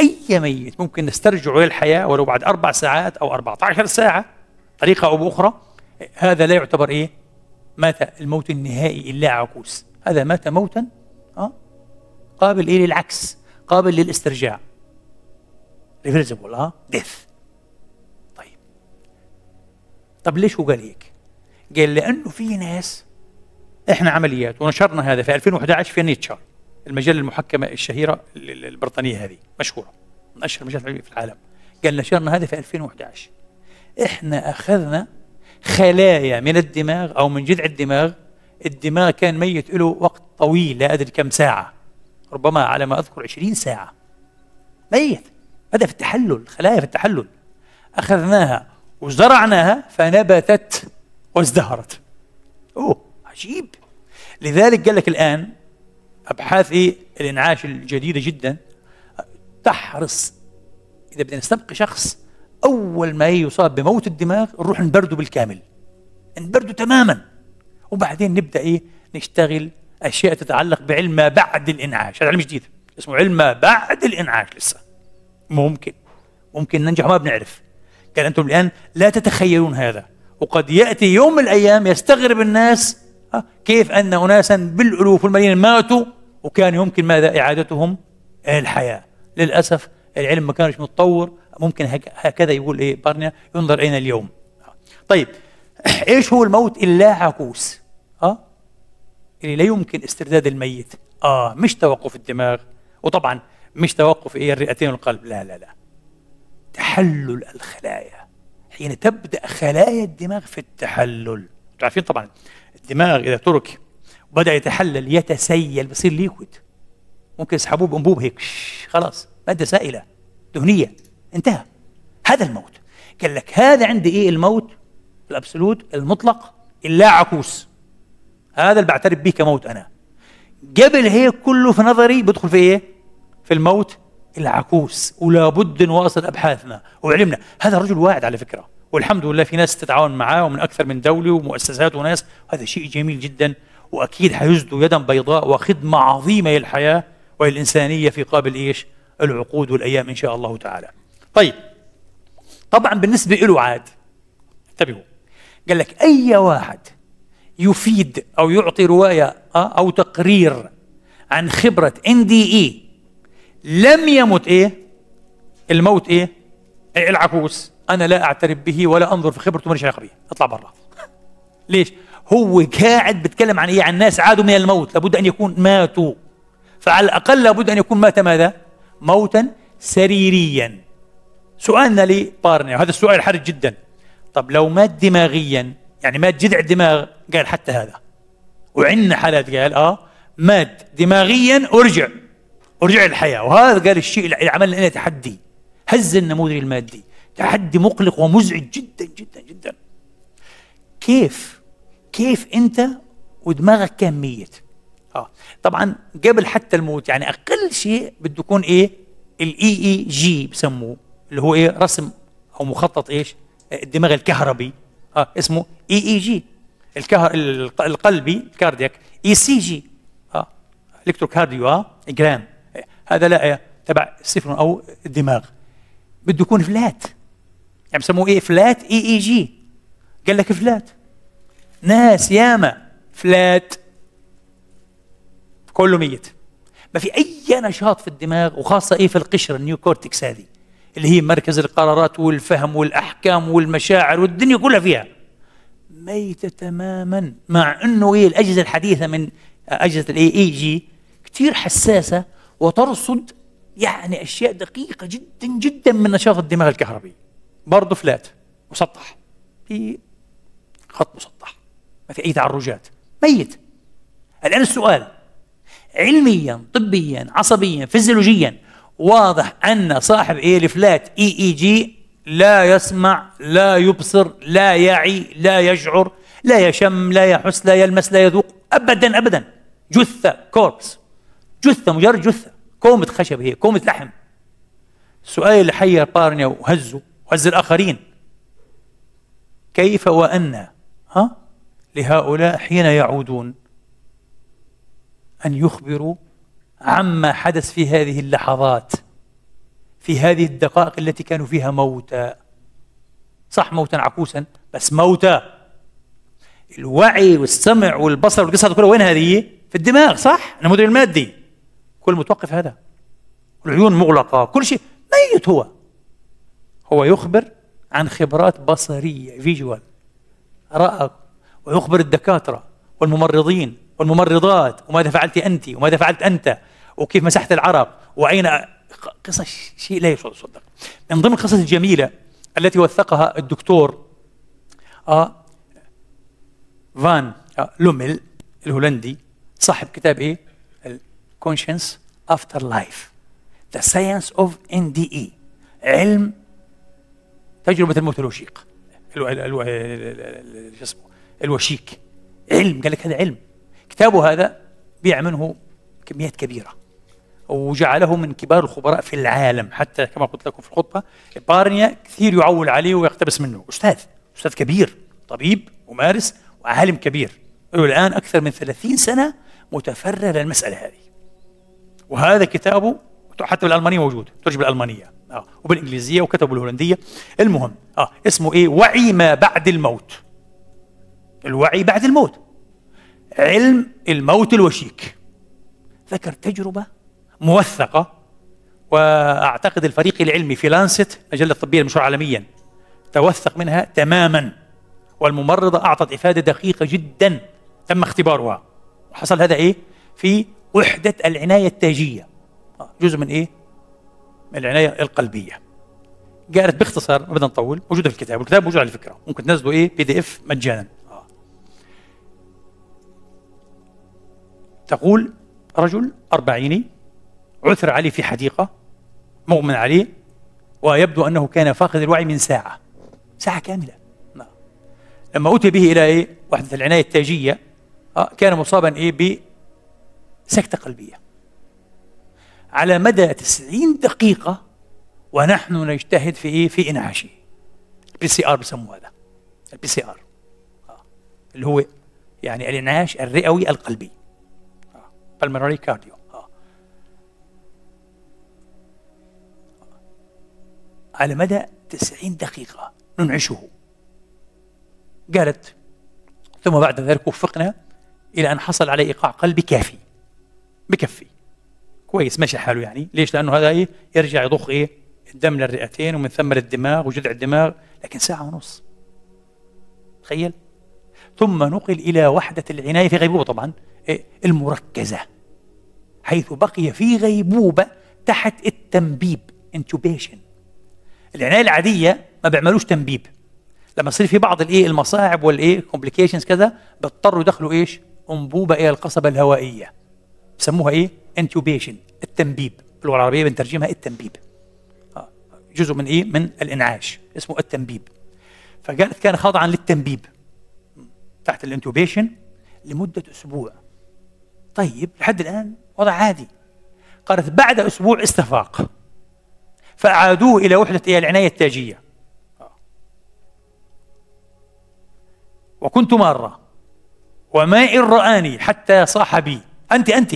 أي ميت ممكن نسترجعه للحياة ولو بعد 4 ساعات أو 14 ساعة طريقة أو بأخرى، هذا لا يعتبر مات الموت النهائي إلا عكوس. هذا مات موتا قابل للعكس، قابل للاسترجاع، ريفيرسبل ديث. طيب ليش هو قال هيك؟ قال لأنه في ناس، احنا عمليات ونشرنا هذا في 2011 في نيتشر، المجلة المحكمة الشهيرة البريطانية، هذه مشهورة من أشهر المجلات العلمية في العالم. قال نشرنا هذا في 2011، إحنا أخذنا خلايا من الدماغ أو من جذع الدماغ. الدماغ كان ميت له وقت طويل، لا أدري كم ساعة، ربما على ما أذكر 20 ساعة ميت. هذا في التحلل، خلايا في التحلل، أخذناها وزرعناها فنبتت وازدهرت. أوه عجيب. لذلك قال لك الآن أبحاث الإنعاش الجديدة جدا تحرص، إذا بدنا نستبقي شخص أول ما يصاب بموت الدماغ نروح نبرده بالكامل، نبرده تماما، وبعدين نبدأ نشتغل أشياء تتعلق بعلم ما بعد الإنعاش. هذا علم جديد اسمه علم ما بعد الإنعاش، لسه ممكن ننجح، ما بنعرف. قال أنتم الآن لا تتخيلون هذا، وقد يأتي يوم من الأيام يستغرب الناس كيف أن أناساً بالألوف والملايين ماتوا وكان يمكن ماذا؟ إعادتهم الحياة. للأسف العلم ما كانش متطور، ممكن هكذا يقول بارنيا ينظر إلينا اليوم. طيب إيش هو الموت إلا عكوس؟ اللي لا يمكن استرداد الميت. مش توقف الدماغ، وطبعاً مش توقف الرئتين والقلب، لا، تحلل الخلايا، حين تبدأ خلايا الدماغ في التحلل. تعرفين طبعاً الدماغ إذا ترك وبدأ يتحلل يتسيل، بصير ليكويد، ممكن يسحبوه بأنبوب هيك، خلاص مادة سائلة دهنية، انتهى. هذا الموت. قال لك هذا عندي الموت الأبسولوت المطلق إلا عكوس، هذا اللي بعترف به كموت أنا. قبل هيك كله في نظري بدخل في في الموت العكوس، ولا بد نواصل أبحاثنا وعلمنا. هذا الرجل واعد على فكرة، والحمد لله في ناس تتعاون معاه ومن أكثر من دولة ومؤسسات وناس، هذا شيء جميل جدا، وأكيد حيسدوا يدا بيضاء وخدمة عظيمة للحياة وللإنسانية في قابل العقود والأيام إن شاء الله تعالى. طيب طبعا بالنسبة له عاد انتبهوا، قال لك أي واحد يفيد أو يعطي رواية أو تقرير عن خبرة NDE لم يمت الموت العكوس، أنا لا أعترف به ولا أنظر في خبرته، ماليش علاقة بيه، أطلع برا. ليش؟ هو قاعد بتكلم عن عن ناس عادوا من الموت، لابد أن يكون ماتوا، فعلى الأقل لابد أن يكون مات ماذا؟ موتا سريريا. سؤالنا لبارنيا، وهذا السؤال حرج جدا، طب لو مات دماغيا، يعني مات جذع الدماغ، قال حتى هذا. وعندنا حالات قال مات دماغيا ورجع للحياة، وهذا قال الشيء اللي عمل لنا تحدي، هز النموذج المادي، تحدي مقلق ومزعج جدا جدا جدا. كيف كيف انت ودماغك كان ميت. طبعا قبل حتى الموت، يعني اقل شيء بده يكون ايه الاي اي جي بسموه، اللي هو ايه رسم او مخطط ايش الدماغ الكهربي، اسمه اي اي جي القلبي الكاردياك، اي سي جي الكتروكارديو جرام، هذا لا تبع السفن او الدماغ، بده يكون فلات، يعني بسموه ايه فلات اي اي جي. قال لك فلات، ناس ياما فلات كله ميت، ما في اي نشاط في الدماغ، وخاصه ايه في القشره النيوكورتكس هذه اللي هي مركز القرارات والفهم والاحكام والمشاعر والدنيا كلها فيها، ميته تماما، مع انه ايه الاجهزه الحديثه من اجهزه الاي اي جي كثير حساسه وترصد يعني اشياء دقيقه جدا جدا من نشاط الدماغ الكهربي. برضه فلات مسطح، في خط مسطح، ما في اي تعرجات، ميت. الان السؤال علميا طبيا عصبيا فيزيولوجيا واضح ان صاحب ايه الفلات اي اي جي لا يسمع لا يبصر لا يعي لا يشعر لا يشم لا يحس لا يلمس لا يذوق ابدا ابدا، جثه كوربس، جثه مجرد جثه، كومه خشب، هي كومه لحم. السؤال اللي حير بارنيا وهزه وهز الاخرين، كيف وان لهؤلاء حين يعودون أن يخبروا عما حدث في هذه اللحظات، في هذه الدقائق التي كانوا فيها موتى، صح موتى عكوسا بس موتى. الوعي والسمع والبصر والقصة كلها وين هذه؟ في الدماغ، صح؟ أنا مدري المادي كل متوقف، هذا العيون مغلقة، كل شيء ميت. هو يخبر عن خبرات بصرية فيجوال، رأى ويخبر الدكاترة والممرضين والممرضات وماذا فعلت أنت وماذا فعلت أنت وكيف مسحت العرق وأين، قصص شيء لا يصدق. من ضمن القصص الجميلة التي وثقها الدكتور فان لوميل الهولندي صاحب كتاب إيه؟ Conscience After Life The Science of NDE، علم تجربة الموت الوشيق، الوشيك، علم. قال لك هذا علم. كتابه هذا بيع منه كميات كبيرة وجعله من كبار الخبراء في العالم، حتى كما قلت لكم في الخطبة بارنيا كثير يعول عليه ويقتبس منه. أستاذ كبير، طبيب ومارس وعالم كبير، الآن أكثر من 30 سنة متفرغ للمسألة هذه، وهذا كتابه حتى بالألمانية موجود، ترجم بالألمانية وبالإنجليزية وكتبه بالهولندية. المهم اسمه إيه؟ وعي ما بعد الموت، الوعي بعد الموت، علم الموت الوشيك. ذكر تجربة موثقة، وأعتقد الفريق العلمي في لانست مجلة طبية المشهورة عالميا توثق منها تماما، والممرضة أعطت إفادة دقيقة جدا تم اختبارها، وحصل هذا إيه في وحدة العناية التاجية، جزء من إيه من العناية القلبية. قالت باختصار، ما بدنا نطول، موجودة في الكتاب، والكتاب موجود على فكرة، ممكن تنزلوا إيه PDF مجانا. تقول رجل أربعيني عثر عليه في حديقة، مغمى عليه، ويبدو أنه كان فاقد الوعي من ساعة كاملة. لما أتي به إلى إيه؟ وحدة العناية التاجية، كان مصابا إيه بسكتة قلبية على مدى 90 دقيقة، ونحن نجتهد في إيه؟ في إنعاشه. PCR بسموه هذا، PCR اللي هو يعني الإنعاش الرئوي القلبي، pulmonary cardio. على مدى 90 دقيقة ننعشه. قالت ثم بعد ذلك وفقنا إلى أن حصل على إيقاع قلبي كافي، بكفي كويس ماشي حاله يعني. ليش؟ لأنه هذا إيه يرجع يضخ إيه الدم للرئتين ومن ثم للدماغ وجذع الدماغ، لكن ساعة ونص تخيل. ثم نقل إلى وحدة العناية في غيبوبة طبعا المركزة، حيث بقي في غيبوبة تحت التنبيب، انتوبيشن. العناية العادية ما بيعملوش تنبيب، لما يصير في بعض الايه المصاعب والايه كومبليكيشنز كذا بيضطروا يدخلوا ايش انبوبة الى القصبة الهوائية، بسموها ايه انتوبيشن، التنبيب، باللغة العربية بنترجمها التنبيب، جزء من ايه من الانعاش اسمه التنبيب. فقالت كان خاضعا للتنبيب، تحت الانتوبيشن لمدة أسبوع. طيب لحد الآن وضع عادي. قالت بعد أسبوع استفاق فأعادوه إلى وحدة العناية التاجية. وكنت مارة وما إن رآني حتى صاحبي أنت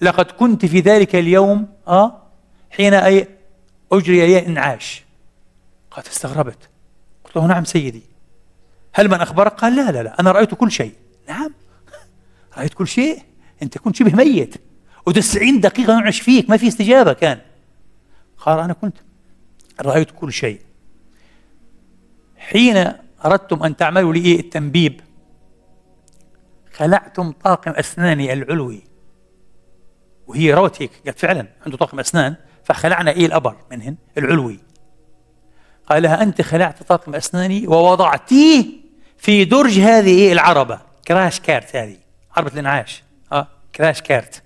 لقد كنت في ذلك اليوم حين أي أجري لي إنعاش. قالت استغربت، قلت له نعم سيدي، هل من أخبرك؟ قال لا لا لا أنا رأيت كل شيء. نعم رأيت كل شيء؟ أنت كنت شبه ميت و90 دقيقة نعش فيك، ما في استجابة كان. قال أنا كنت رأيت كل شيء. حين أردتم أن تعملوا لي التنبيب خلعتم طاقم أسناني العلوي، وهي روت هيك قالت فعلا عنده طاقم أسنان، فخلعنا الأبر منهن العلوي. قال لها أنت خلعت طاقم أسناني ووضعتيه في درج هذه العربة، كراش كارت، هذه عربة الإنعاش، كراش كارت،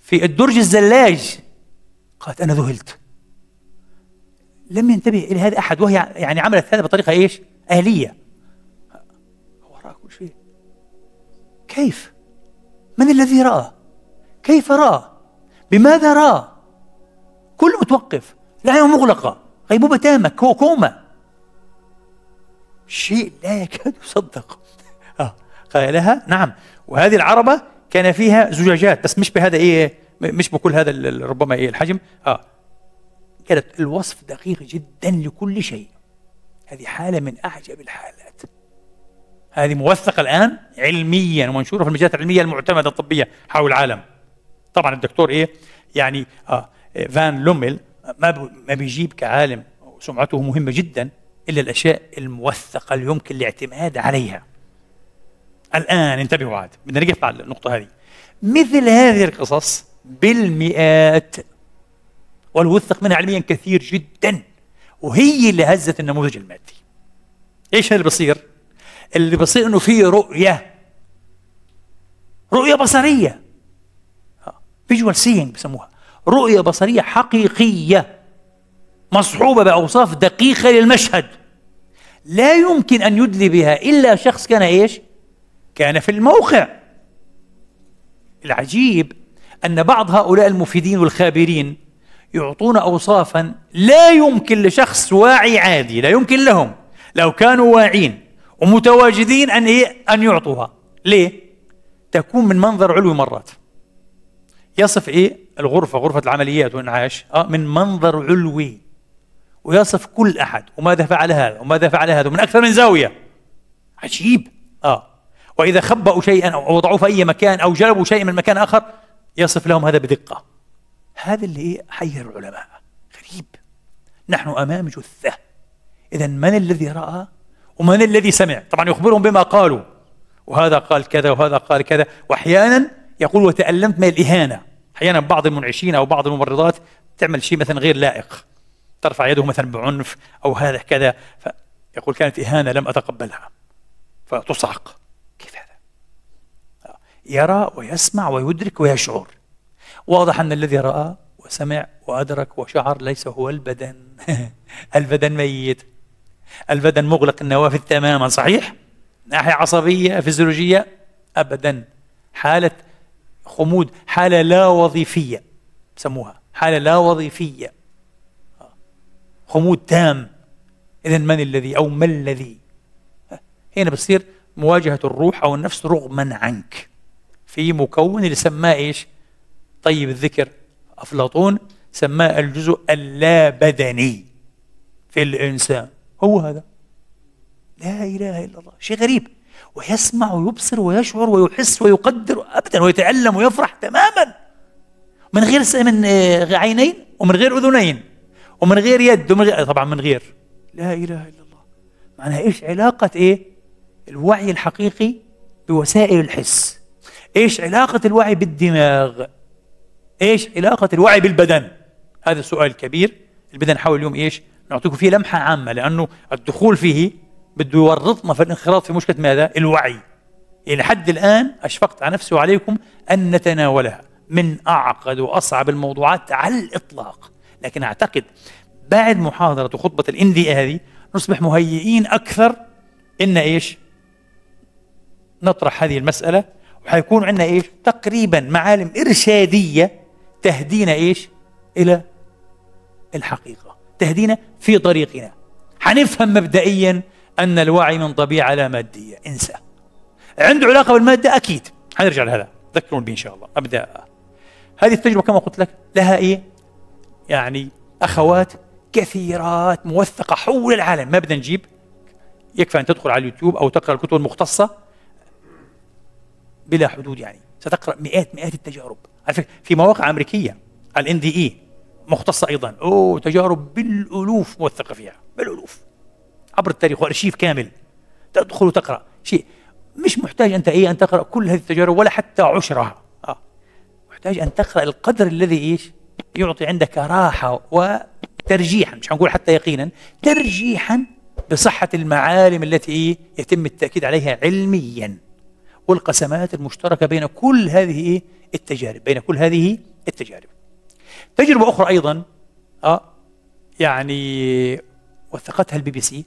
في الدرج الزلاج. قالت أنا ذهلت، لم ينتبه إلى هذا أحد، وهي يعني عملت هذا بطريقة إيش؟ آلية. هو رأى كل شيء. كيف؟ من الذي رأى؟ كيف رأى؟ بماذا رأى؟ كله متوقف، العين مغلقة، غيبوبة تامة، كوما، شيء لا يكاد يصدق. قال لها نعم، وهذه العربة كان فيها زجاجات، بس مش بهذا مش بكل هذا ربما الحجم. كانت الوصف دقيق جدا لكل شيء. هذه حالة من أعجب الحالات، هذه موثقة الآن علميا ومنشورة في المجلات العلمية المعتمدة الطبية حول العالم. طبعا الدكتور فان لوميل ما بيجيب كعالم سمعته مهمة جدا إلا الأشياء الموثقة اللي يمكن الاعتماد عليها. الآن انتبهوا، عاد بدنا نقف على النقطة هذه. مثل هذه القصص بالمئات والوثق منها علميا كثير جدا، وهي اللي هزت النموذج المادي. ايش اللي بصير؟ اللي بصير انه في رؤية بصرية، فيجوال سينج بسموها، رؤية بصرية حقيقية مصحوبة بأوصاف دقيقة للمشهد لا يمكن أن يدلي بها إلا شخص كان كان في الموقع. العجيب أن بعض هؤلاء المفيدين والخابرين يعطون أوصافا لا يمكن لشخص واعي عادي، لا يمكن لهم لو كانوا واعين ومتواجدين أن يعطوها. ليه؟ تكون من منظر علوي. مرات يصف الغرفة، غرفة العمليات والإنعاش، من منظر علوي، ويصف كل أحد وماذا فعل هذا وماذا فعل هذا من أكثر من زاوية. عجيب. وإذا خبأوا شيئا أو وضعوه في أي مكان أو جلبوا شيئا من مكان آخر يصف لهم هذا بدقة. هذا اللي حير العلماء. غريب، نحن أمام جثة. إذا من الذي رأى ومن الذي سمع؟ طبعا يخبرهم بما قالوا، وهذا قال كذا وهذا قال كذا، وأحيانا يقول وتألمت من الإهانة. أحيانا بعض المنعشين أو بعض الممرضات تعمل شيء مثلا غير لائق، ترفع يده مثلا بعنف أو هذا كذا، فيقول كانت إهانة لم أتقبلها فتصعق. كيف هذا؟ يرى ويسمع ويدرك ويشعر. واضح أن الذي رأى وسمع وأدرك وشعر ليس هو البدن. البدن ميت، البدن مغلق النوافذ تماما، صحيح؟ ناحية عصبية فيزيولوجية أبدا، حالة خمود، حالة لا وظيفية سموها، حالة لا وظيفية، خمود تام. إذا من الذي أو ما الذي؟ هنا بتصير مواجهة الروح أو النفس رغما عنك في مكون اللي سماه طيب الذكر أفلاطون سماه الجزء اللابدني في الإنسان. هو هذا، لا إله إلا الله. شيء غريب، ويسمع ويبصر ويشعر ويحس ويقدر أبدا، ويتألم ويفرح تماما من غير عينين ومن غير أذنين ومن غير يد ومن غير طبعا من غير. لا إله إلا الله. معناها إيش علاقة الوعي الحقيقي بوسائل الحس؟ إيش علاقة الوعي بالدماغ؟ إيش علاقة الوعي بالبدن؟ هذا سؤال كبير البدن حاول اليوم نعطيكم فيه لمحة عامة، لأنه الدخول فيه بده يورطنا في الانخراط في مشكلة ماذا؟ الوعي. إلى حد الآن أشفقت على نفسي وعليكم أن نتناولها، من أعقد وأصعب الموضوعات على الإطلاق، لكن أعتقد بعد محاضرة وخطبة الإندي هذه نصبح مهيئين أكثر إن نطرح هذه المسألة، وحيكون عندنا ايش؟ تقريبا معالم إرشادية تهدينا ايش؟ إلى الحقيقة، تهدينا في طريقنا. حنفهم مبدئيا أن الوعي من طبيعة لا مادية، انسى. عنده علاقة بالمادة أكيد، حنرجع لهذا، تذكرون بي إن شاء الله. أبدأ هذه التجربة كما قلت لك لها ايه؟ يعني أخوات كثيرات موثقة حول العالم، ما بدنا نجيب، يكفي أن تدخل على اليوتيوب أو تقرأ الكتب المختصة بلا حدود، يعني ستقرأ مئات التجارب. على فكرة في مواقع أمريكية على ال NDE مختصة أيضا، تجارب بالألوف موثقة فيها، بالألوف عبر التاريخ، وأرشيف كامل تدخل وتقرأ شيء. مش محتاج أنت أن تقرأ كل هذه التجارب ولا حتى عشرها، محتاج أن تقرأ القدر الذي يعطي عندك راحة وترجيحا، مش هنقول حتى يقينا، ترجيحا بصحة المعالم التي يتم التأكيد عليها علميا، والقسمات المشتركة بين كل هذه التجارب، تجربة أخرى أيضا يعني وثقتها البي بي سي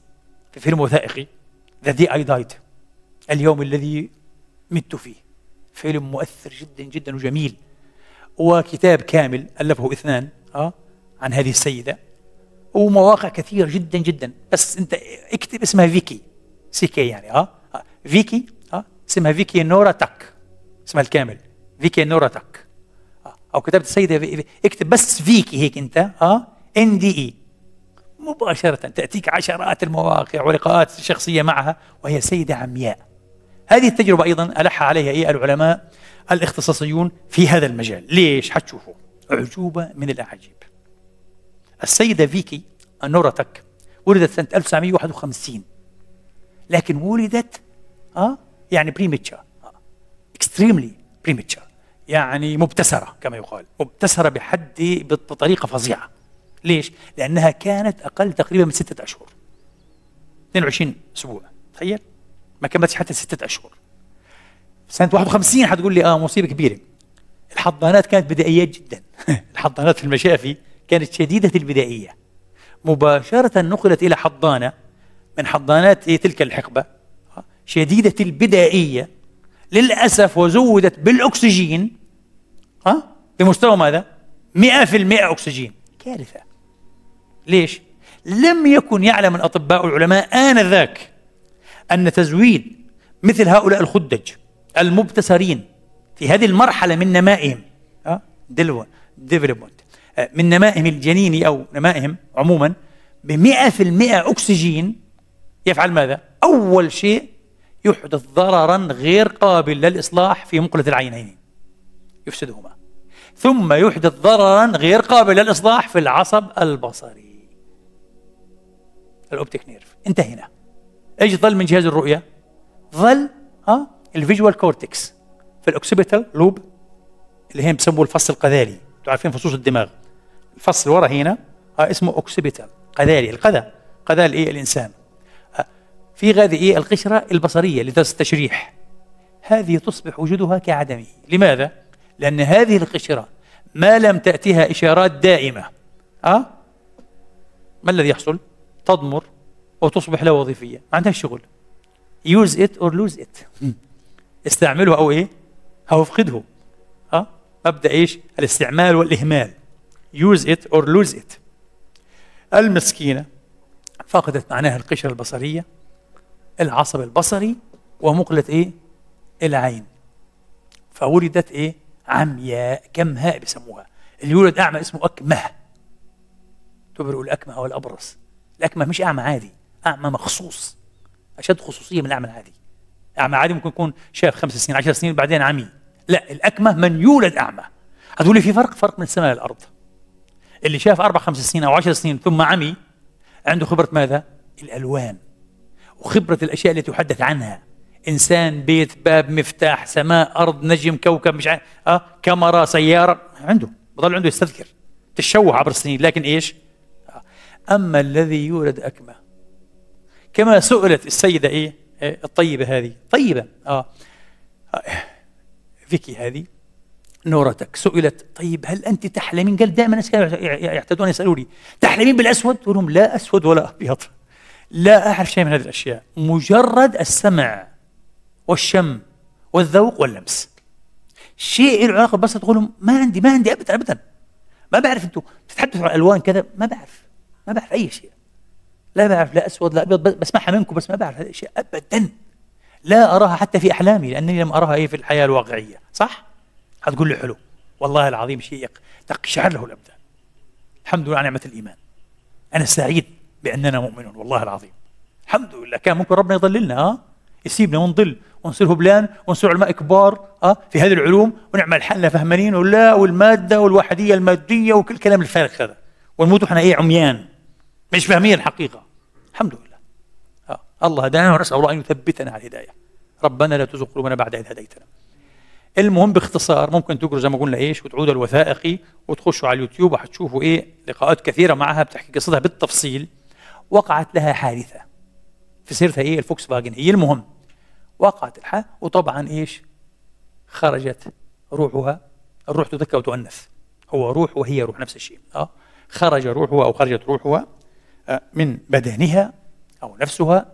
في فيلم وثائقي The Day I Died، اليوم الذي مت فيه، فيلم مؤثر جدا جدا وجميل، وكتاب كامل ألفه اثنان عن هذه السيدة، ومواقع كثيرة جدا جدا. بس أنت اكتب اسمها فيكي، سيكي يعني فيكي، اسمها فيكي نوراتوك، اسمها الكامل فيكي نوراتوك، أو كتابة السيدة اكتب بس فيكي هيك أنت NDE، مباشرة تأتيك عشرات المواقع ولقاءات شخصية معها، وهي سيدة عمياء. هذه التجربة أيضا ألح عليها العلماء الاختصاصيون في هذا المجال. ليش؟ حتشوفوا أعجوبة من الأعاجيب. السيدة فيكي نوراتوك ولدت سنة 1951، لكن ولدت يعني بريميتشر، اكستريملي بريميتشر، يعني مبتسرة كما يقال، مبتسرة بطريقة فظيعة. ليش؟ لأنها كانت أقل تقريبا من 6 أشهر، 22 أسبوع، تخيل، ما كملتش حتى 6 أشهر. سنة 51 حتقول لي مصيبة كبيرة. الحضانات كانت بدائيات جدا الحضانات في المشافي كانت شديدة البدائية، مباشرة نقلت إلى حضانة من حضانات تلك الحقبة شديدة البدائية للأسف، وزودت بالأكسجين بمستوى ماذا؟ 100% أكسجين، كارثة. ليش؟ لم يكن يعلم الأطباء والعلماء آنذاك أن تزويد مثل هؤلاء الخدج المبتسرين في هذه المرحلة من نمائهم من نمائهم الجنيني أو نمائهم عموما ب100% أكسجين يفعل ماذا؟ أول شيء يحدث ضررا غير قابل للإصلاح في مقلة العينين، يفسدهما، ثم يحدث ضررا غير قابل للإصلاح في العصب البصري، الأوبتيك نيرف. انتهينا. ايش ظل من جهاز الرؤية؟ ظل الفيجوال كورتكس في الأوكسيبيتال لوب، اللي هم بسموه الفص القذالي، تعرفين فصوص الدماغ، الفص اللي ورا هنا اسمه أوكسيبيتال قذالي، قذال الإنسان. في هذه القشرة البصرية لدرجة التشريح، هذه تصبح وجودها كعدمه. لماذا؟ لأن هذه القشرة ما لم تأتيها إشارات دائمة ما الذي يحصل؟ تضمر وتصبح لا وظيفية، ما عندها شغل. use it or lose it استعمله أو أو افقده، مبدأ الاستعمال والإهمال، use it or lose it. المسكينة فقدت معناها القشرة البصرية، العصب البصري، ومقلة العين، فولدت عمياء، كمهاء بسموها. اللي يولد أعمى اسمه أكمه، تبرئ الأكمه والأبرص. الأكمه مش أعمى عادي، أعمى مخصوص، أشد خصوصية من الأعمى العادي. أعمى عادي ممكن يكون شاف 5 سنين 10 سنين بعدين عمي، لا، الأكمه من يولد أعمى. هتقول لي في فرق من السماء للأرض. اللي شاف 4 5 سنين أو 10 سنين ثم عمي عنده خبرة ماذا؟ الألوان وخبرة الأشياء التي يحدث عنها، إنسان، بيت، باب، مفتاح، سماء، أرض، نجم، كوكب، مش عارف، كاميرا، سيارة، عنده، بضل عنده يستذكر، تشوه عبر السنين، لكن أما الذي يولد أكمه، كما سئلت السيدة الطيبة هذه، طيبة فيكي هذه نوراتوك، سئلت طيب هل أنت تحلمين؟ قال دائما الناس كانوا يعتادون يسألوني تحلمين بالأسود؟ قلت لهم لا أسود ولا أبيض، لا أعرف شيء من هذه الأشياء، مجرد السمع والشم والذوق واللمس. شيء له علاقه بالبصر تقول لهم ما عندي ابدا، ما بعرف. انتوا بتتحدثوا عن الوان كذا، ما بعرف اي شيء، لا بعرف لا اسود لا ابيض، بسمعها منكم بس ما بعرف هذا الشيء ابدا، لا اراها حتى في احلامي لانني لم اراها في الحياه الواقعيه. صح؟ هتقول لي حلو، والله العظيم شيء تقشعر له الابدان. الحمد لله على نعمه الايمان، انا سعيد باننا مؤمنون والله العظيم، الحمد لله. كان ممكن ربنا يضللنا، يسيبنا ونضل ونصير هبلان ونصير علماء كبار في هذه العلوم ونعمل حالنا فهمانين ولا والماده والوحديه الماديه وكل الكلام الفارغ هذا، ونموت احنا عميان مش فاهمين الحقيقه. الحمد لله. الله هدانا ونسال الله ان يثبتنا على الهدايه. ربنا لا تزغ قلوبنا بعد اذ هديتنا. المهم باختصار ممكن تقروا زي ما قلنا ايش وتعودوا الوثائقي وتخشوا على اليوتيوب وحتشوفوا ايه لقاءات كثيره معها بتحكي قصتها بالتفصيل. وقعت لها حادثه في سيرتها ايه الفوكس فاجن هي. المهم وقعت الحادثه وطبعا ايش خرجت روحها. الروح تذكى وتؤنث، هو روح وهي روح نفس الشيء. خرج روحها او خرجت روحها من بدنها او نفسها.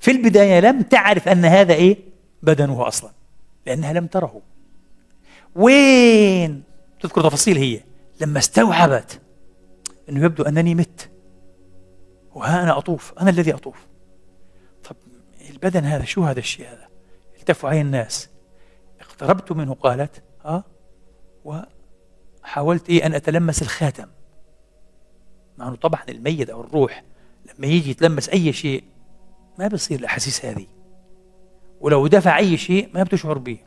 في البدايه لم تعرف ان هذا ايه بدنها اصلا لأنها لم تره. وين تذكر تفاصيل هي لما استوعبت أنه يبدو أنني مت وها أنا أطوف، أنا الذي أطوف. طب البدن هذا شو هذا الشيء هذا؟ التفوا عليه الناس، اقتربت منه قالت وحاولت أن أتلمس الخاتم. مع أنه طبعا الميت أو الروح لما يجي يتلمس أي شيء ما بيصير الأحاسيس هذه، ولو دفع أي شيء ما بتشعر به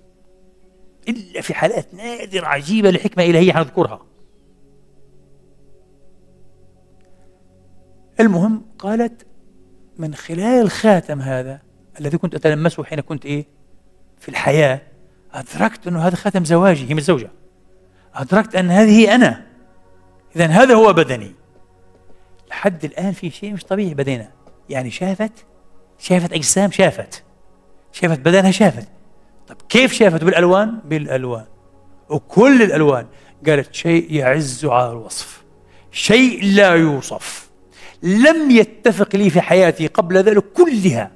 إلا في حالات نادرة عجيبة لحكمة إلهية حنذكرها. المهم قالت من خلال الخاتم هذا الذي كنت أتلمسه حين كنت في الحياة أدركت أنه هذا خاتم زواجي. هي متزوجة. أدركت أن هذه أنا، إذن هذا هو بدني. لحد الآن في شيء مش طبيعي بدننا، يعني شافت أجسام، شافت بدنها، شافت. طب كيف شافت؟ بالألوان وكل الألوان. قالت شيء يعز على الوصف، شيء لا يوصف، لم يتفق لي في حياتي قبل ذلك كلها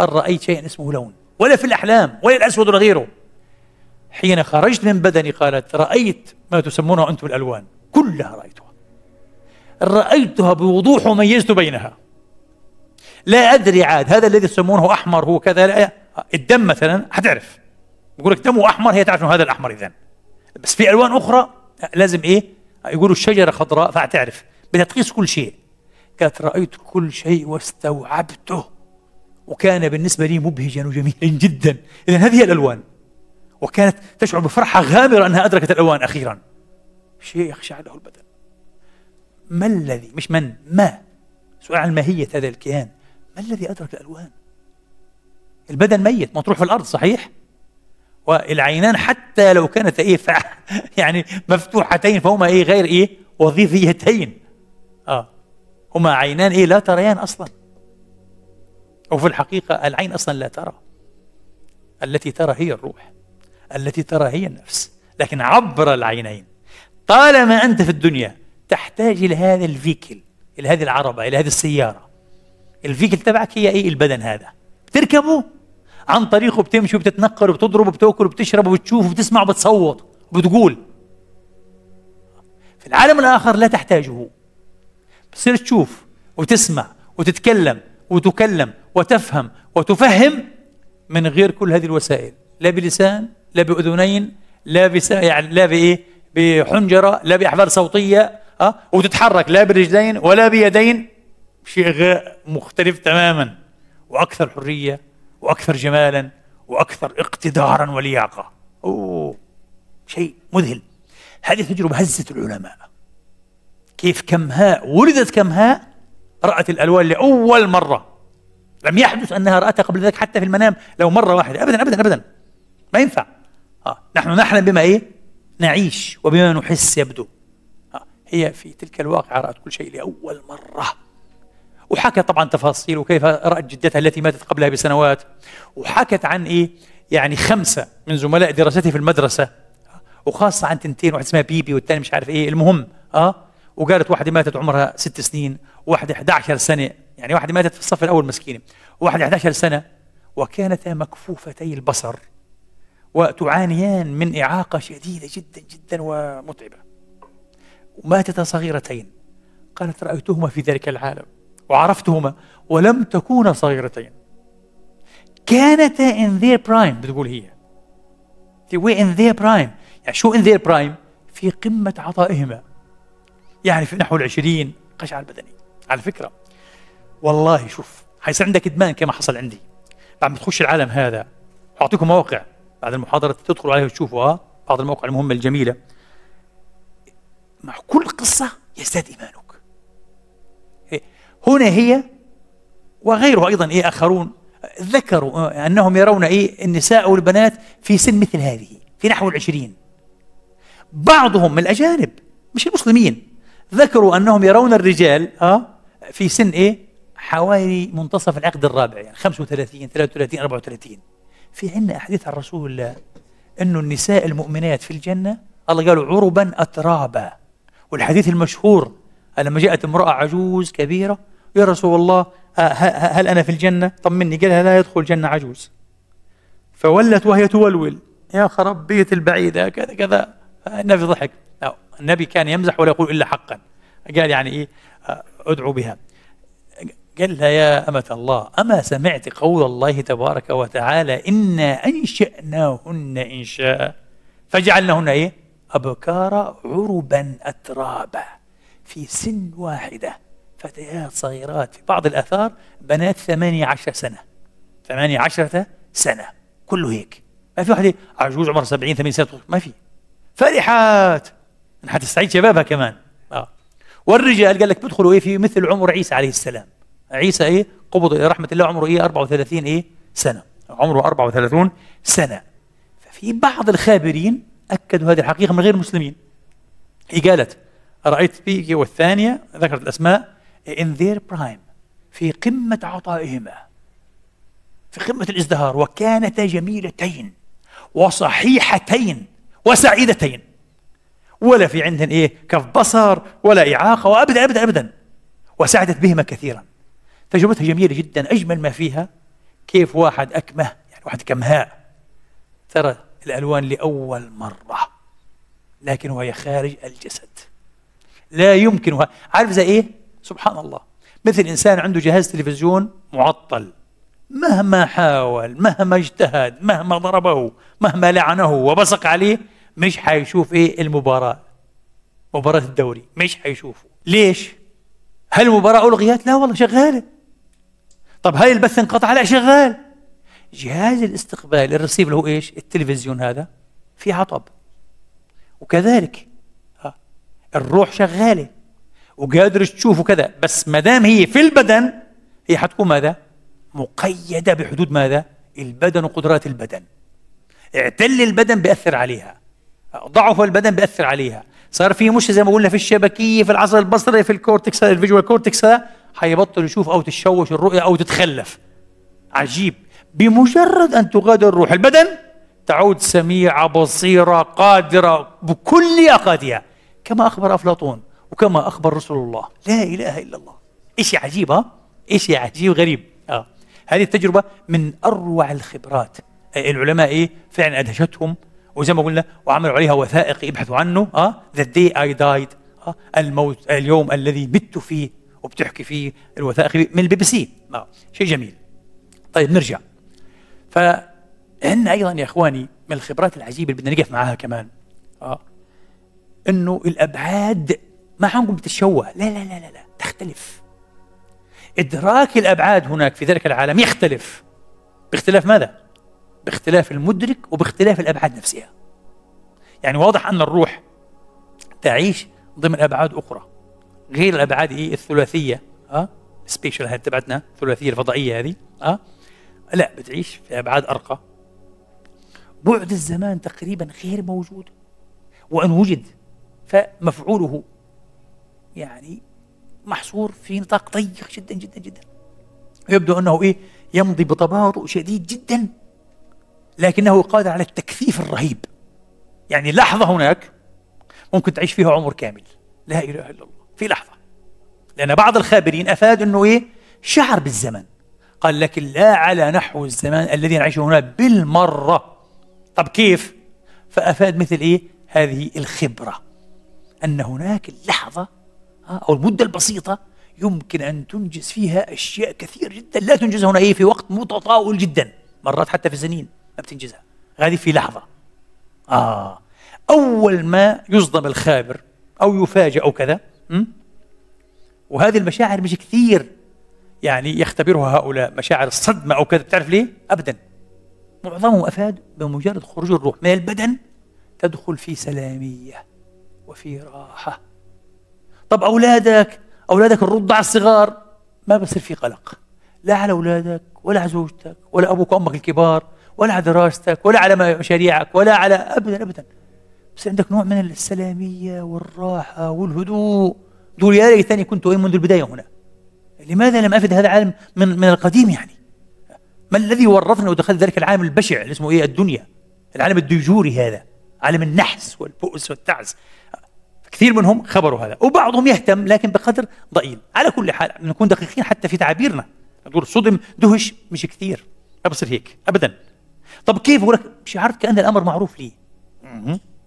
أن رأيت شيئا اسمه لون، ولا في الأحلام ولا الأسود ولا غيره. حين خرجت من بدني قالت رأيت ما تسمونه أنتم الألوان، كلها رأيتها بوضوح وميزت بينها. لا أدري عاد هذا الذي يسمونه أحمر هو كذا، الدم مثلا حتعرف، يقول لك دمه أحمر، هي تعرف أنه هذا الأحمر. إذن بس في ألوان أخرى لازم يقولوا الشجرة خضراء فهتعرف، بدها تقيس كل شيء. قالت رأيت كل شيء واستوعبته وكان بالنسبة لي مبهجا وجميلا جدا. إذن هذه الألوان، وكانت تشعر بفرحة غامرة أنها أدركت الألوان أخيرا. شيء يخشع له البدن. ما الذي مش من ما سؤال عن ماهية هذا الكيان، ما الذي أدرك الألوان؟ البدن ميت مطروح في الأرض صحيح؟ والعينان حتى لو كانت يعني مفتوحتين فهما غير وظيفيتين. هما عينان لا تريان أصلا، وفي الحقيقة العين أصلا لا ترى. التي ترى هي الروح، التي ترى هي النفس، لكن عبر العينين. طالما أنت في الدنيا تحتاج إلى هذا الفيكل، إلى هذه العربة، إلى هذه السيارة. الفيكل تبعك هي البدن هذا، بتركبه عن طريقه، بتمشي وبتتنقل وبتضرب وبتاكل وبتشرب وبتشوف وبتسمع وبتصوت وبتقول. في العالم الآخر لا تحتاجه، بتصير تشوف وتسمع وتتكلم وتكلم وتفهم وتفهم من غير كل هذه الوسائل، لا بلسان لا بأذنين لا بحنجرة لا بأحبال صوتية، وتتحرك لا برجلين ولا بيدين. شيء مختلف تماما، وأكثر حرية وأكثر جمالا وأكثر اقتدارا ولياقة. شيء مذهل. هذه تجربة هزت العلماء. كيف كمهاء ولدت كمهاء رأت الألوان لأول مرة. لم يحدث أنها رأتها قبل ذلك حتى في المنام لو مرة واحدة، أبدا أبدا أبدا، ما ينفع. نحن نحلم بما نعيش وبما نحس يبدو. هي في تلك الواقعة رأت كل شيء لأول مرة، وحكت طبعا تفاصيل وكيف رأت جدتها التي ماتت قبلها بسنوات، وحكت عن خمسة من زملاء دراستها في المدرسة، وخاصة عن تنتين، واحد اسمها بيبي والثاني مش عارف المهم. وقالت واحدة ماتت عمرها 6 سنين، واحدة 11 سنة، يعني واحدة ماتت في الصف الأول مسكينة، وواحدة 11 سنة، وكانتا مكفوفتي البصر وتعانيان من إعاقة شديدة جدا جدا ومتعبة، ماتتا صغيرتين. قالت رأيتهما في ذلك العالم وعرفتهما ولم تكونا صغيرتين، كانتا in their prime. بتقول هي they were in their prime. يعني شو in their prime؟ في قمة عطائهما، يعني في نحو ال20 قشعر بدني. على فكرة والله شوف، حيصير عندك إدمان كما حصل عندي بعد ما تخش العالم هذا. أعطيكم موقع بعد المحاضرة تدخلوا عليه وتشوفوها، بعض المواقع المهمة الجميلة. مع كل قصة يزداد إيمانك. هنا هي وغيره أيضا إيه آخرون ذكروا أنهم يرون إيه النساء والبنات في سن مثل هذه في نحو ال20. بعضهم من الأجانب مش المسلمين ذكروا أنهم يرون الرجال في سن إيه حوالي منتصف العقد الرابع، يعني 35 33 34. في عندنا أحاديث عن رسول الله أنه النساء المؤمنات في الجنة الله قالوا عربا أترابا. والحديث المشهور لما جاءت امرأة عجوز كبيرة يا رسول الله هل أنا في الجنة؟ طمني. قالها لا يدخل جنة عجوز. فولت وهي تولول يا خرب بيت البعيدة كذا كذا. النبي ضحك، النبي كان يمزح ولا يقول إلا حقا. قال يعني إيه أدعو بها. قال لها يا أمة الله أما سمعت قول الله تبارك وتعالى إنا أنشأناهن إنشاء فجعلناهن إيه أبكارا عربا أترابا. في سن واحدة فتيات صغيرات، في بعض الآثار بنات 18 سنة 18 سنة، كله هيك. ما في واحدة عجوز عمر 70 80 سنة، ما في. فرحات حتستعيد شبابها كمان. والرجال قال لك بدخلوا إيه في مثل عمر عيسى عليه السلام. عيسى إيه قبض إلى رحمة الله عمره إيه 34 إيه سنة، عمره 34 سنة. ففي بعض الخابرين أكدوا هذه الحقيقة من غير المسلمين. هي قالت رأيت بيكي والثانية ذكرت الأسماء in their prime، في قمة عطائهما، في قمة الازدهار، وكانتا جميلتين وصحيحتين وسعيدتين، ولا في عندهن إيه كف بصر ولا إعاقة وأبدا أبدا أبدا. وساعدت بهما كثيرا. تجربتها جميلة جدا. أجمل ما فيها كيف واحد أكمه، يعني واحد كمهاء ترى الألوان لأول مرة، لكن وهي خارج الجسد لا يمكنها. عارف زي إيه؟ سبحان الله، مثل إنسان عنده جهاز تلفزيون معطل، مهما حاول مهما اجتهد مهما ضربه مهما لعنه وبصق عليه مش حيشوف إيه المباراة، مباراة الدوري مش حيشوفه. ليش؟ هل المباراة ألغيت؟ لا والله شغالة. طب هل البث انقطع؟ لا شغال. جهاز الاستقبال الرصيف له إيش؟ التلفزيون هذا في عطب، وكذلك الروح شغالة وقادر تشوفه كذا، بس ما دام هي في البدن هي حتكون ماذا؟ مقيدة بحدود ماذا؟ البدن وقدرات البدن. اعتل البدن بأثر عليها، ضعف البدن بأثر عليها، صار في مش زي ما قلنا في الشبكية في العصب البصري في الكورتكس الفيجوال كورتكس، حيبطل يشوف أو تتشوش الرؤية أو تتخلف. عجيب، بمجرد أن تغادر الروح البدن تعود سميعة بصيرة قادرة بكل أقاديها كما أخبر أفلاطون وكما أخبر رسول الله. لا إله إلا الله. إشي عجيب، إشي عجيب غريب. هذه التجربة من أروع الخبرات. العلماء إيه فعلا أدهشتهم، وزي ما قلنا وعملوا عليها وثائق يبحثوا عنه. The day I died، الموت اليوم الذي مت فيه، وبتحكي فيه الوثائق من BBC. شيء جميل. طيب نرجع. فعندنا أيضا يا إخواني من الخبرات العجيبة اللي بدنا نقف معاها كمان إنه الأبعاد ما حنقول بتتشوه، لا لا لا لا، تختلف. إدراك الأبعاد هناك في ذلك العالم يختلف. باختلاف ماذا؟ باختلاف المدرك وباختلاف الأبعاد نفسها. يعني واضح أن الروح تعيش ضمن أبعاد أخرى غير الأبعاد الثلاثية. سبيشال هاي تبعتنا الثلاثية الفضائية هذه. لا، بتعيش في أبعاد أرقى. بعد الزمان تقريبا غير موجود، وإن وجد فمفعوله يعني محصور في نطاق ضيق جدا جدا جدا. يبدو أنه يمضي بتباطؤ شديد جدا، لكنه قادر على التكثيف الرهيب. يعني لحظة هناك ممكن تعيش فيها عمر كامل. لا إله إلا الله، في لحظة. لأن بعض الخابرين أفاد أنه شعر بالزمن، قال لكن لا على نحو الزمان الذي نعيشه هنا بالمرة. طب كيف؟ فأفاد مثل إيه؟ هذه الخبرة، أن هناك اللحظة أو المدة البسيطة يمكن أن تنجز فيها أشياء كثير جدا لا تنجزها هنا في وقت متطاول جدا، مرات حتى في سنين ما بتنجزها، هذه في لحظة. أول ما يصدم الخابر أو يفاجأ أو كذا، وهذه المشاعر مش كثير يعني يختبرها هؤلاء، مشاعر الصدمة أو كذا، بتعرف ليه؟ أبدا، معظمهم أفاد بمجرد خروج الروح من البدن تدخل في سلامية وفي راحة. طب أولادك الرضع الصغار ما بصير في قلق، لا على أولادك ولا على زوجتك ولا أبوك وأمك الكبار ولا على دراستك ولا على مشاريعك ولا على أبدا، بس عندك نوع من السلامية والراحة والهدوء. دول يا ليتني كنت وين منذ البداية هنا، لماذا لم أفد هذا العالم من القديم؟ يعني ما الذي ورطنا ودخل ذلك العالم البشع اللي اسمه إيه؟ الدنيا، العالم الديجوري هذا، عالم النحس والبؤس والتعس. كثير منهم خبروا هذا، وبعضهم يهتم لكن بقدر ضئيل. على كل حال نكون دقيقين حتى في تعابيرنا، نقول صدم دهش مش كثير، ما بصير هيك ابدا. طب كيف؟ بقول لك شعرت كأن الامر معروف لي،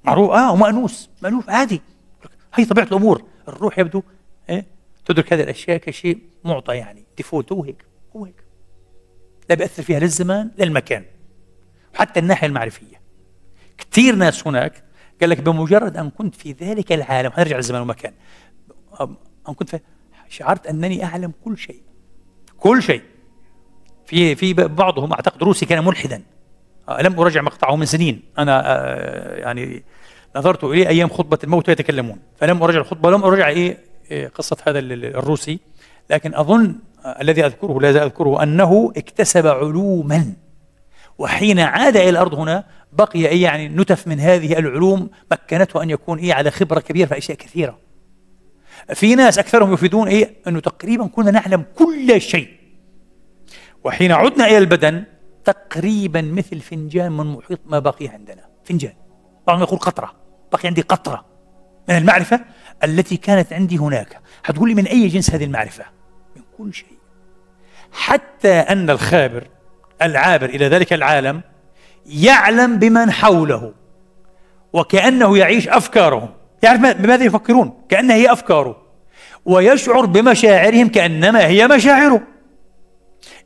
معروف ومأنوس، مألوف عادي، هي طبيعة الامور. الروح يبدو تدرك هذه الاشياء كشيء معطى، يعني ديفولت، هو هيك لا بيأثر فيها لا الزمان لا المكان وحتى الناحية المعرفية. كثير ناس هناك قال لك بمجرد أن كنت في ذلك العالم، هنرجع للزمان والمكان، أن كنت شعرت أنني أعلم كل شيء، كل شيء. في بعضهم أعتقد روسي كان ملحدا، لم أراجع مقطعه من سنين، أنا يعني نظرت إليه أيام خطبة الموتى يتكلمون، فلم أراجع الخطبة، لم أراجع قصة هذا الروسي، لكن أظن الذي أذكره لا أذكره أنه اكتسب علوما، وحين عاد إلى الأرض هنا بقي يعني نتف من هذه العلوم مكنته أن يكون على خبرة كبيرة في أشياء كثيرة. في ناس أكثرهم يفيدون أنه تقريبا كنا نعلم كل شيء، وحين عدنا إلى البدن تقريبا مثل فنجان من محيط ما بقي عندنا، فنجان، بعضهم يقول قطرة، بقي عندي قطرة من المعرفة التي كانت عندي هناك. هتقول لي من أي جنس هذه المعرفة؟ من كل شيء، حتى أن الخابر العابر إلى ذلك العالم يعلم بمن حوله، وكأنه يعيش أفكارهم، يعرف بماذا يفكرون كأنها هي أفكاره، ويشعر بمشاعرهم كأنما هي مشاعره.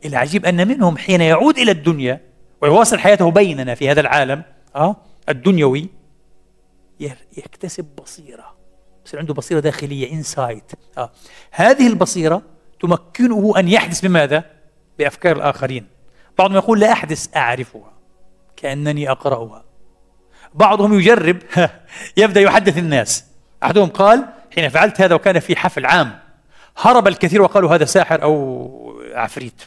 العجيب أن منهم حين يعود إلى الدنيا ويواصل حياته بيننا في هذا العالم الدنيوي يكتسب بصيرة، يصير عنده بصيرة داخلية، إنسايت. هذه البصيرة تمكنه أن يحدث بماذا؟ بأفكار الآخرين. بعضهم يقول لا أحدث أعرفها كأنني أقرأها، بعضهم يجرب يبدأ يحدث الناس. أحدهم قال حين فعلت هذا وكان في حفل عام هرب الكثير وقالوا هذا ساحر أو عفريت،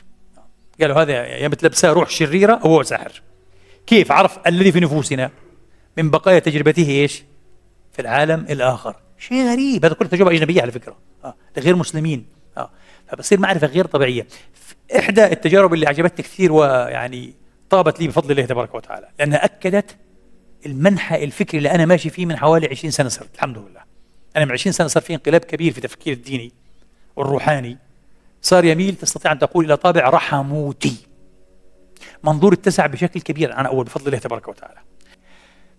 قالوا هذا يمتلبسه روح شريرة أو هو ساحر. كيف عرف الذي في نفوسنا من بقايا تجربته إيش في العالم الآخر؟ شيء غريب، هذا كل تجربة أجنبية على فكرة، لغير مسلمين، فبصير معرفة غير طبيعية. إحدى التجارب اللي عجبتني كثير ويعني طابت لي بفضل الله تبارك وتعالى، لأنها أكدت المنحى الفكري اللي أنا ماشي فيه من حوالي 20 سنة صرت، الحمد لله. أنا من 20 سنة صار في انقلاب كبير في تفكير الديني والروحاني، صار يميل تستطيع أن تقول إلى طابع رحموتي، منظور اتسع بشكل كبير عن أول بفضل الله تبارك وتعالى.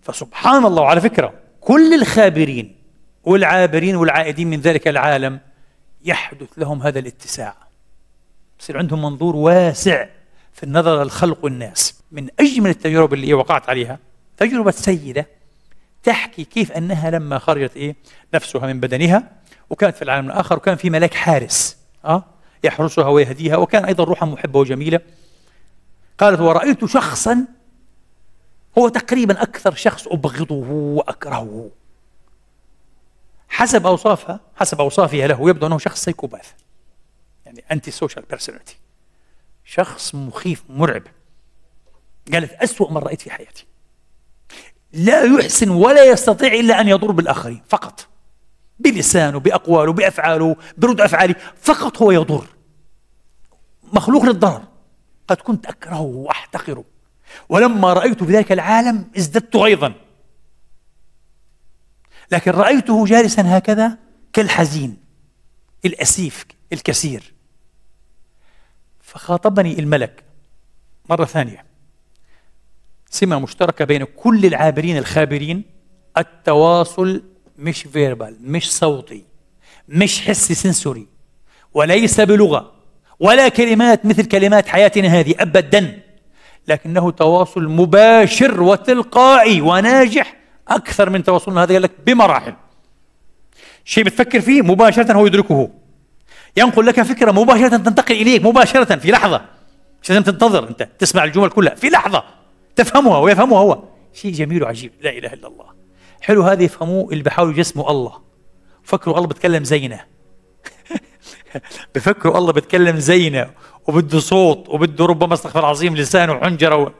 فسبحان الله، وعلى فكرة كل الخابرين والعابرين والعائدين من ذلك العالم يحدث لهم هذا الاتساع، يصير عندهم منظور واسع في النظر للخلق والناس. من أجمل التجارب اللي وقعت عليها تجربة سيدة تحكي كيف أنها لما خرجت نفسها من بدنها وكانت في العالم الآخر، وكان في ملاك حارس يحرسها ويهديها، وكان أيضا روحا محبة وجميلة. قالت ورأيت شخصا هو تقريبا أكثر شخص أبغضه وأكرهه، حسب أوصافها، حسب أوصافها له يبدو أنه شخص سايكوباث، يعني أنتي سوشيال بيرسوناليتي، شخص مخيف مرعب. قالت أسوأ من رأيت في حياتي، لا يحسن ولا يستطيع إلا أن يضر بالآخرين، فقط بلسانه بأقواله بأفعاله برد أفعاله، فقط هو يضر، مخلوق للضرر. قد كنت أكرهه وأحتقره، ولما رأيته في ذلك العالم ازددت غيظا، لكن رأيته جالسا هكذا كالحزين الأسيف الكثير. فخاطبني الملك مرة ثانية سمة مشتركة بين كل العابرين الخابرين: التواصل مش فيربال، مش صوتي، مش حسي سنسوري، وليس بلغة ولا كلمات مثل كلمات حياتنا هذه أبدا، لكنه تواصل مباشر وتلقائي وناجح أكثر من تواصلنا هذا، قال لك بمراحل. شيء بتفكر فيه مباشرة هو يدركه، ينقل لك فكرة مباشرة تنتقل إليك مباشرة في لحظة، مش لازم تنتظر أنت تسمع الجمل كلها، في لحظة تفهمها ويفهمها هو. شيء جميل وعجيب، لا إله إلا الله. حلو هذا يفهموه اللي بيحاولوا يجسموا الله، فكروا الله بتكلم زينا بفكروا الله بتكلم زينا وبده صوت وبده ربما استغفر عظيم لسان وحنجرة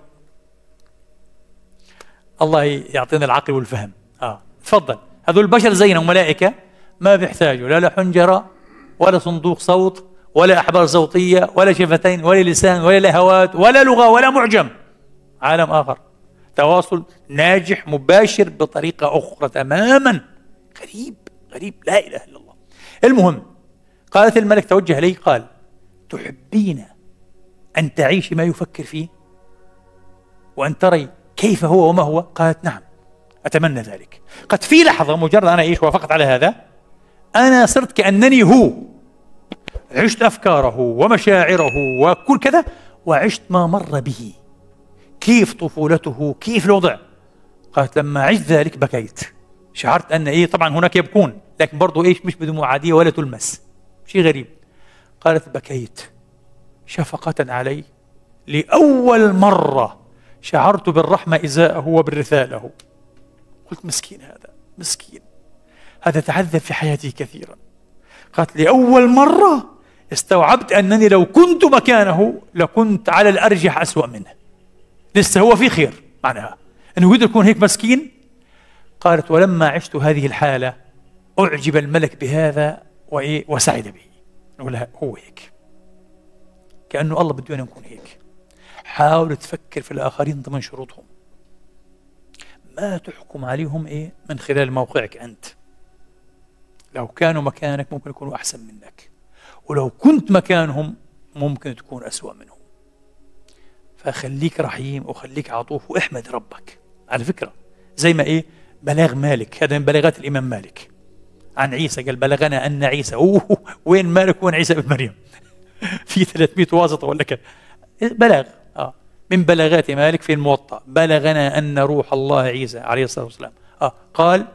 الله يعطينا العقل والفهم. تفضل. هذول البشر زينا وملائكة، ما بيحتاجوا لا حنجرة ولا صندوق صوت ولا أحبار صوتية ولا شفتين ولا لسان ولا لهوات ولا لغة ولا معجم. عالم آخر، تواصل ناجح مباشر بطريقة أخرى تماما. غريب غريب، لا إله إلا الله. المهم قالت الملك توجه إليه قال: تحبين أن تعيشي ما يفكر فيه وأن تري كيف هو وما هو؟ قالت: نعم أتمنى ذلك. قد في لحظة مجرد أنا أعيش وافقت على هذا، أنا صرت كأنني هو، عشت أفكاره ومشاعره وكل كذا، وعشت ما مر به، كيف طفولته، كيف الوضع. قالت: لما عشت ذلك بكيت، شعرت أن طبعا هناك يبكون، لكن برضو مش بدموع عادية ولا تلمس، شيء غريب. قالت: بكيت شفقة عليه، لأول مرة شعرت بالرحمة إزاءه وبالرثاء له. قلت: مسكين هذا، مسكين هذا، تعذب في حياتي كثيرا. قالت: لأول مرة استوعبت أنني لو كنت مكانه لكنت على الأرجح أسوأ منه، لسه هو في خير، معناها أنه يقدر يكون هيك مسكين. قالت: ولما عشت هذه الحالة أعجب الملك بهذا وسعد به. ولا هو هيك، كأنه الله بده أن نكون هيك. حاول تفكر في الآخرين ضمن شروطهم، ما تحكم عليهم من خلال موقعك أنت. لو كانوا مكانك ممكن يكونوا أحسن منك، ولو كنت مكانهم ممكن تكون أسوأ منهم. فخليك رحيم وخليك عطوف واحمد ربك. على فكرة زي ما بلاغ مالك، هذا من بلاغات الإمام مالك عن عيسى، قال: بلغنا أن عيسى. وين مالك وين عيسى ابن مريم؟ في 300 واسطة ولا كذا بلاغ. من بلاغات مالك في الموطأ: بلغنا أن روح الله عيسى عليه الصلاة والسلام قال: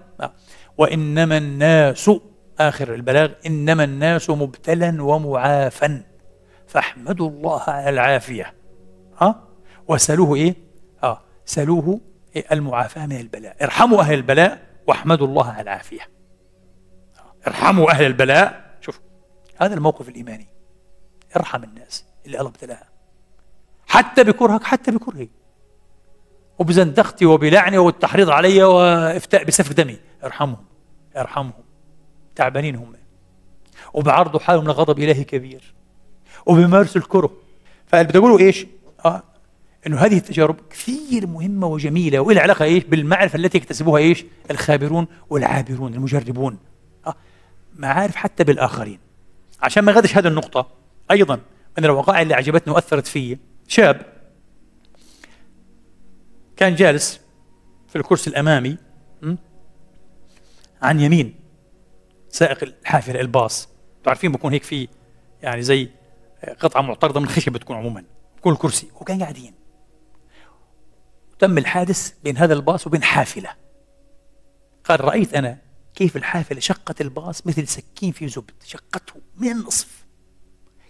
وإنما الناس، آخر البلاغ، إنما الناس مبتلا ومعافا فاحمدوا الله على العافية. وسألوه سألوه المعافاة من البلاء. ارحموا أهل البلاء واحمدوا الله على العافية. ارحموا أهل البلاء. شوف هذا الموقف الإيماني، ارحم الناس اللي الله ابتلاها، حتى بكرهك، حتى بكرهي وبزندختي وبلعني والتحريض علي وافتاء بسفك دمي، ارحمهم ارحمهم، تعبانين هم وبعرضوا حالهم لغضب إلهي كبير وبيمارسوا الكره. فاللي بدي اقوله انه هذه التجارب كثير مهمه وجميله، وإلها علاقه بالمعرفه التي اكتسبوها الخابرون والعابرون المجربون، معارف حتى بالاخرين. عشان ما غادش هذه النقطه، ايضا من الوقائع اللي عجبتني واثرت في شاب كان جالس في الكرسي الامامي عن يمين سائق الحافله الباص. تعرفين بكون هيك في زي قطعه معترضه من الخشب، بتكون عموما كل كرسي، وكان قاعدين. تم الحادث بين هذا الباص وبين حافله. قال: رايت انا كيف الحافله شقت الباص مثل سكين في زبد، شقته من النصف.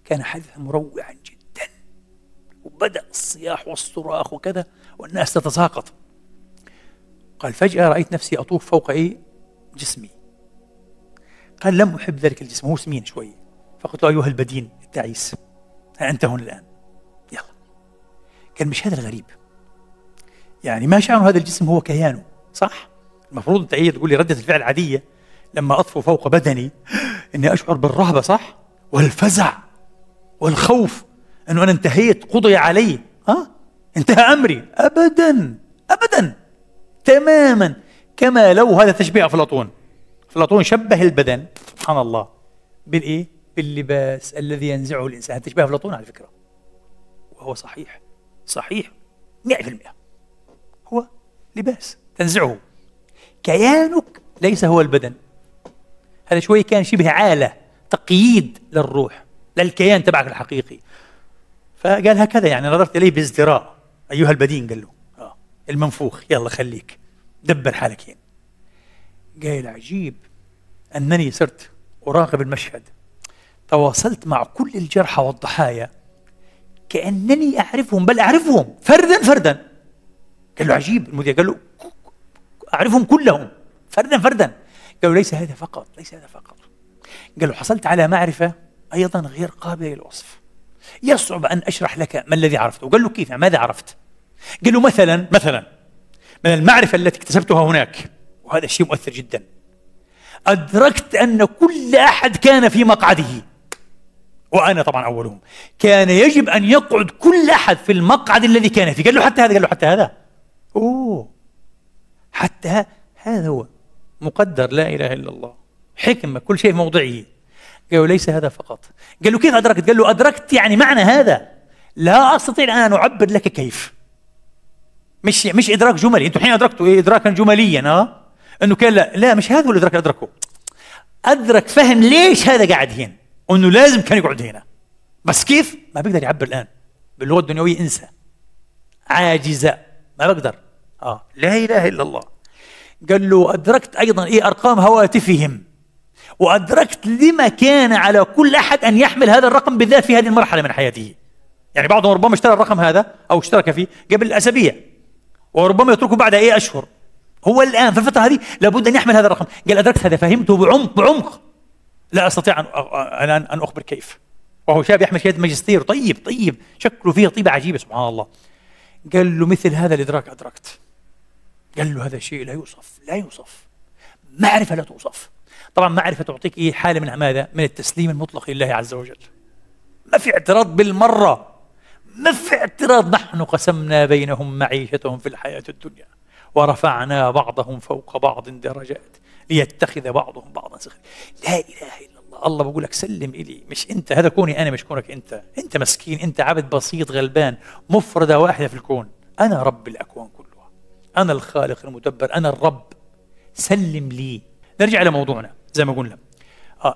كان حادثا مروعا جدا، وبدا الصياح والصراخ وكذا والناس تتساقط. قال: فجاه رايت نفسي اطوف فوق جسمي. قال: لم أحب ذلك الجسم، هو سمين شوي. فقلت له: أيها البدين التعيس، أنت هون الآن، يلا. قال: مش هذا الغريب، ما شأن هذا الجسم هو كيانه، صح؟ المفروض أنت تقول لي ردة الفعل عادية لما أطفو فوق بدني إني أشعر بالرهبة، صح؟ والفزع والخوف أنه أنا انتهيت، قضي علي، انتهى أمري. أبداً أبداً، تماماً كما لو هذا تشبيه أفلاطون. أفلاطون شبه البدن، سبحان الله، باللباس الذي ينزعه الإنسان. هذا تشبيه أفلاطون على فكرة، وهو صحيح صحيح 100%. هو لباس تنزعه. كيانك ليس هو البدن. هذا شوي كان شبه عالة، تقييد للروح، للكيان تبعك الحقيقي. فقال هكذا يعني نظرت إليه بازدراء. أيها البدين، قال له المنفوخ، يلا خليك دبر حالك هنا. قال عجيب أنني صرت أراقب المشهد، تواصلت مع كل الجرحى والضحايا كأنني أعرفهم، بل أعرفهم فردا فردا. قال له عجيب المذيع، قال له أعرفهم كلهم فردا فردا. قالوا ليس هذا فقط، ليس هذا فقط. قالوا حصلت على معرفة أيضا غير قابلة للوصف، يصعب أن أشرح لك ما الذي عرفته. قال له كيف، ماذا عرفت؟ قال له مثلا من المعرفة التي اكتسبتها هناك، وهذا الشيء مؤثر جدا، أدركت أن كل أحد كان في مقعده، وأنا طبعا أولهم، كان يجب أن يقعد كل أحد في المقعد الذي كان فيه. قال له حتى هذا، قال له حتى هذا، أوه حتى هذا هو مقدر، لا إله إلا الله، حكمة، كل شيء في موضعه. قالوا ليس هذا فقط. قالوا كيف أدركت؟ قالوا أدركت يعني معنى هذا لا أستطيع الآن أن أعبر لك كيف. مش إدراك جملي، أنتم حين أدركتوا إدراكا جمليا، أنه كان لا مش هذا هو الإدراك اللي أدركه، أدرك فهم ليش هذا قاعد هنا، أنه لازم كان يقعد هنا، بس كيف؟ ما بقدر يعبر الآن باللغة الدنيوية، انسى، عاجزة، ما بقدر. لا إله إلا الله. قال له أدركت أيضا أرقام هواتفهم، وأدركت لما كان على كل أحد أن يحمل هذا الرقم بالذات في هذه المرحلة من حياته. يعني بعضهم ربما اشترى الرقم هذا أو اشترك فيه قبل أسابيع، وربما يتركه بعد أشهر، هو الآن في الفترة هذه لابد أن يحمل هذا الرقم. قال أدركت هذا، فهمته بعمق لا أستطيع الآن أن أخبر كيف. وهو شاب يحمل شهادة ماجستير، طيب شكله فيه طيبة عجيبة سبحان الله. قال له مثل هذا الإدراك أدركت. قال له هذا شيء لا يوصف، لا يوصف، معرفة لا توصف. طبعا معرفة تعطيك حالة من ماذا؟ من التسليم المطلق لله عز وجل، ما في اعتراض بالمرة، ما في اعتراض. نحن قسمنا بينهم معيشتهم في الحياة الدنيا ورفعنا بعضهم فوق بعض درجات ليتخذ بعضهم بعضا سخريا. لا إله إلا الله. الله بقول لك سلم إلي، مش أنت، هذا كوني أنا مش كونك أنت، أنت مسكين، أنت عبد بسيط غلبان، مفردة واحدة في الكون، أنا رب الأكوان كلها، أنا الخالق المدبر، أنا الرب، سلم لي. نرجع لموضوعنا زي ما قلنا.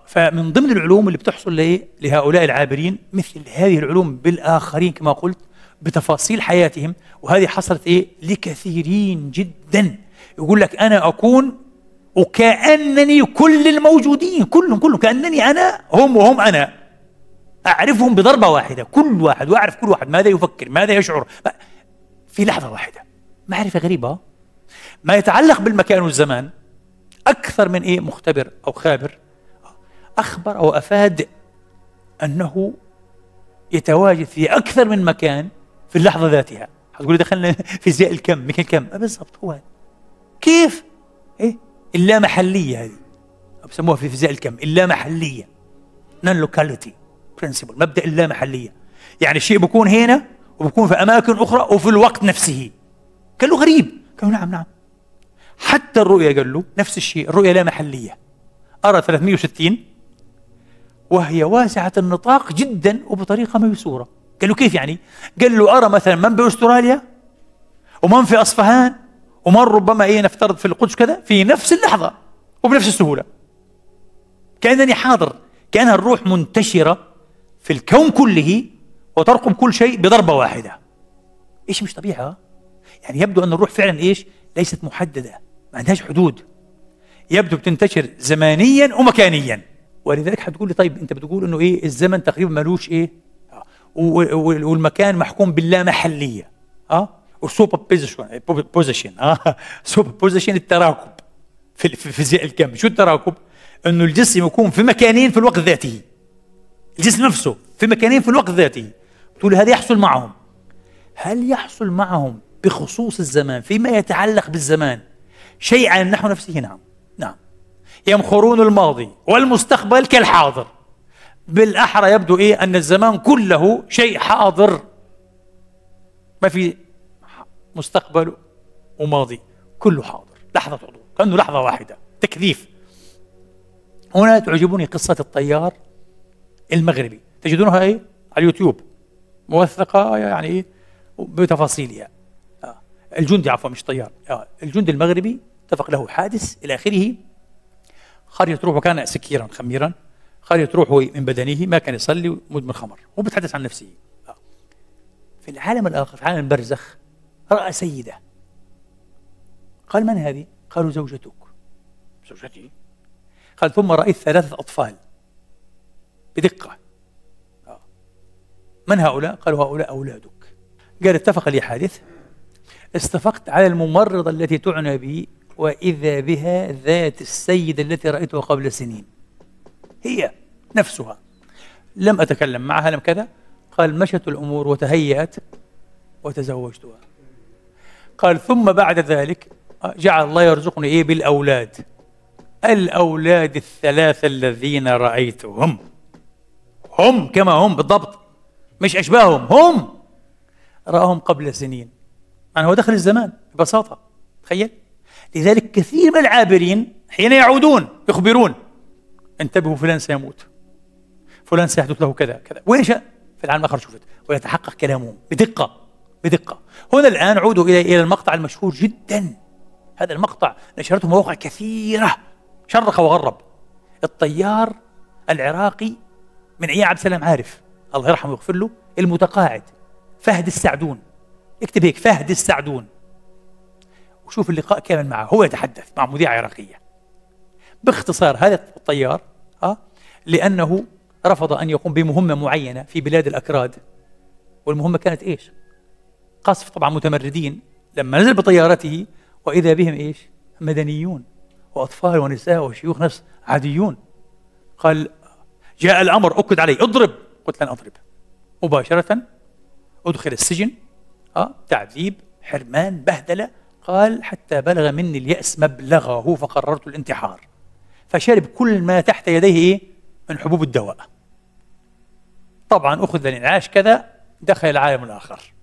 فمن ضمن العلوم اللي بتحصل لهؤلاء العابرين مثل هذه العلوم بالآخرين كما قلت بتفاصيل حياتهم، وهذه حصلت لكثيرين جدا. يقول لك أنا أكون وكأنني كل الموجودين، كلهم كأنني أنا، هم وهم أنا، أعرفهم بضربة واحدة، كل واحد، وأعرف كل واحد ماذا يفكر، ماذا يشعر، في لحظة واحدة. معرفة غريبة. ما يتعلق بالمكان والزمان أكثر من مختبر أو خابر أخبر أو أفاد أنه يتواجد في أكثر من مكان في اللحظة ذاتها. هتقولي دخلنا فيزياء الكم، ميكانيكا الكم، بالضبط هو هذا. كيف؟ اللامحلية هذه بسموها في فيزياء الكم اللامحلية، نون لوكاليتي برنسبل، مبدأ اللامحلية، يعني الشيء بيكون هنا وبيكون في أماكن أخرى وفي الوقت نفسه. قال له غريب. قال له نعم. حتى الرؤية قال له نفس الشيء، الرؤية لا محلية، أرى 360 وهي واسعة النطاق جدا وبطريقة ميسورة. قال له كيف يعني؟ قال له أرى مثلا من بأستراليا ومن في أصفهان ومن ربما نفترض في القدس كذا في نفس اللحظة وبنفس السهولة، كأنني حاضر، كأنها الروح منتشرة في الكون كله وترقب كل شيء بضربة واحدة. إيش مش طبيعة؟ يعني يبدو أن الروح فعلا ليست محددة، ما عندهاش حدود، يبدو بتنتشر زمانيا ومكانيا. ولذلك هتقول لي طيب أنت بتقول أنه الزمن تقريبا مالوش والمكان محكوم باللامحلية، والسوبر بوزيشن، سوبر بوزيشن التراكب في فيزياء الكم. شو التراكب؟ أنه الجسم يكون في مكانين في الوقت ذاته، الجسم نفسه في مكانين في الوقت ذاته. بتقول هذا يحصل معهم. هل يحصل معهم بخصوص الزمان فيما يتعلق بالزمان شيء عن نحو نفسه؟ نعم. يمخرون الماضي والمستقبل كالحاضر. بالأحرى يبدو أن الزمان كله شيء حاضر، ما في مستقبل وماضي، كله حاضر لحظة عضو، كأنه لحظة واحدة، تكثيف. هنا تعجبني قصة الطيار المغربي، تجدونها على اليوتيوب، موثقة يعني بتفاصيلها. الجندي عفوا مش طيار، الجندي المغربي اتفق له حادث إلى آخره، خرجت روحه كان سكيرا خميرا، خرجت روحه من بدنه، ما كان يصلي، مدمن خمر، هو بيتحدث عن نفسه. في العالم الآخر في عالم البرزخ رأى سيدة، قال من هذه؟ قالوا زوجتك. زوجتي؟ قال ثم رأيت 3 أطفال بدقة، من هؤلاء؟ قالوا هؤلاء أولادك. قال اتفق لي حادث، استفقت على الممرضة التي تعنى بي وإذا بها ذات السيدة التي رأيتها قبل سنين، هي نفسها، لم أتكلم معها لم كذا. قال مشت الأمور وتهيأت وتزوجتها. قال ثم بعد ذلك جعل الله يرزقني إيه؟ بالأولاد، الأولاد 3 الذين رأيتهم، هم كما هم بالضبط، مش أشباههم، هم رأهم قبل سنين. يعني هو دخل الزمان ببساطة، تخيل. لذلك كثير من العابرين حين يعودون يخبرون انتبهوا فلان سيموت، فلان سيحدث له كذا كذا، وين شاء في العالم الآخر شفت، ويتحقق كلامهم بدقة بدقة. هنا الآن عودوا إلى المقطع المشهور جدا، هذا المقطع نشرته مواقع كثيرة شرق وغرب، الطيار العراقي من أيام عبد السلام عارف الله يرحمه ويغفر له المتقاعد فهد السعدون، اكتب هيك فهد السعدون وشوف اللقاء كامل معه، هو يتحدث مع مذيعة عراقية. باختصار هذا الطيار لأنه رفض أن يقوم بمهمة معينة في بلاد الأكراد، والمهمة كانت إيش؟ قصف طبعا متمردين. لما نزل بطيارته وإذا بهم إيش؟ مدنيون وأطفال ونساء وشيوخ، ناس عاديون. قال جاء الأمر، أكد علي اضرب، قلت لن أضرب. مباشرة أدخل السجن، تعذيب، حرمان، بهدلة. قال حتى بلغ مني اليأس مبلغه فقررت الانتحار، فشرب كل ما تحت يديه إيه؟ من حبوب الدواء. طبعا أخذ للإنعاش كذا، دخل العالم الآخر.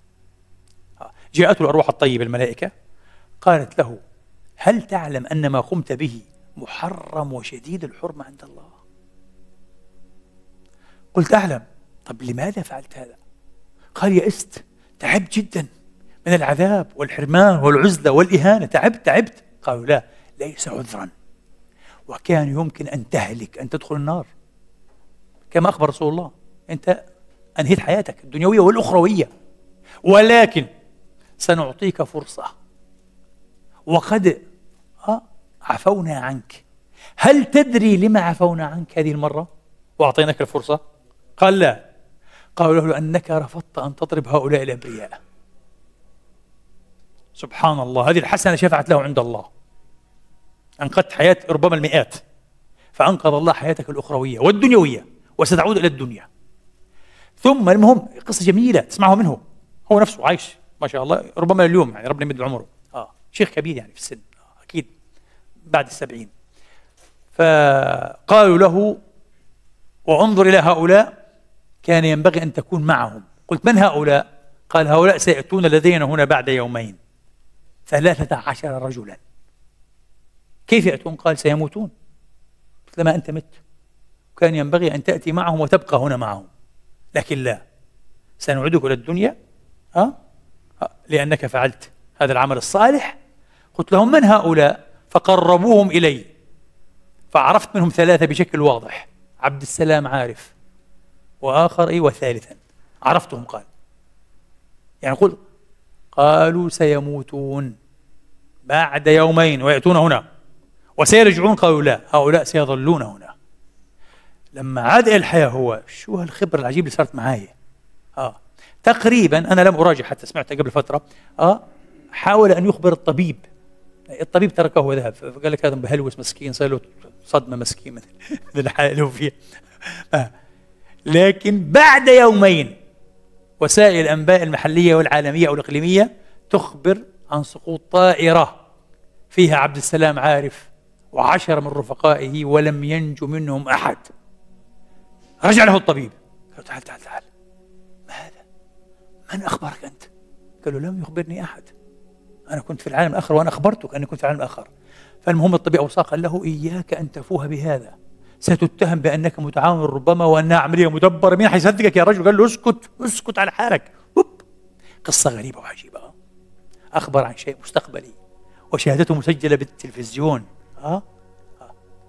جاءته الأرواح الطيبة الملائكة، قالت له هل تعلم أن ما قمت به محرم وشديد الحرمة عند الله؟ قلت أعلم. طب لماذا فعلت هذا؟ قال يئست، تعبت جدا من العذاب والحرمان والعزلة والإهانة، تعبت. قالوا لا، ليس عذرا، وكان يمكن أن تهلك، أن تدخل النار كما أخبر رسول الله، أنت أنهيت حياتك الدنيوية والأخروية، ولكن سنعطيك فرصة وقد عفونا عنك، هل تدري لما عفونا عنك هذه المرة وأعطيناك الفرصة؟ قال لا. قالوا له لأنك رفضت أن تضرب هؤلاء الأبرياء. سبحان الله، هذه الحسنة شفعت له عند الله، أنقذت حياة ربما المئات، فأنقذ الله حياتك الأخروية والدنيوية، وستعود إلى الدنيا. ثم المهم قصة جميلة تسمعها منه، هو نفسه عايش ما شاء الله، ربما اليوم يعني ربنا يمد عمره، شيخ كبير يعني في السن، أكيد بعد 70. فقالوا له وانظر إلى هؤلاء، كان ينبغي أن تكون معهم. قلت من هؤلاء؟ قال هؤلاء سيأتون لدينا هنا بعد يومين. 13 رجلا. كيف يأتون؟ قال سيموتون مثلما أنت مت، كان ينبغي أن تأتي معهم وتبقى هنا معهم، لكن لا، سنعودك إلى الدنيا لأنك فعلت هذا العمل الصالح. قلت لهم من هؤلاء؟ فقربوهم إلي، فعرفت منهم 3 بشكل واضح، عبد السلام عارف وآخر وثالثا عرفتهم. قال يعني قالوا سيموتون بعد يومين ويأتون هنا وسيرجعون. قالوا لا، هؤلاء سيظلون هنا. لما عاد إلى الحياة هو، شو هالخبرة العجيبة اللي صارت معاي. تقريبا أنا لم أراجع، حتى سمعت قبل فترة، حاول أن يخبر الطبيب، تركه وذهب، فقال لك هذا مهلوس مسكين، صار له صدمة مسكين من الحالة اللي هو فيها. لكن بعد يومين وسائل الأنباء المحلية والعالمية أو الإقليمية تخبر عن سقوط طائرة فيها عبد السلام عارف و10 من رفقائه، ولم ينجو منهم أحد. رجع له الطبيب، قال تعال تعال تعال، ما هذا؟ من أخبرك أنت؟ قال له لم يخبرني أحد، أنا كنت في العالم الآخر وأنا أخبرتك أني كنت في العالم الآخر. فالمهم الطبيب أوصاه، قال له إياك أن تفوه بهذا، ستتهم بأنك متعاون ربما وأنها عملية مدبرة، مين حيصدقك يا رجل؟ قال له اسكت، اسكت على حالك. قصة غريبة وعجيبة، أخبر عن شيء مستقبلي وشهادته مسجلة بالتلفزيون.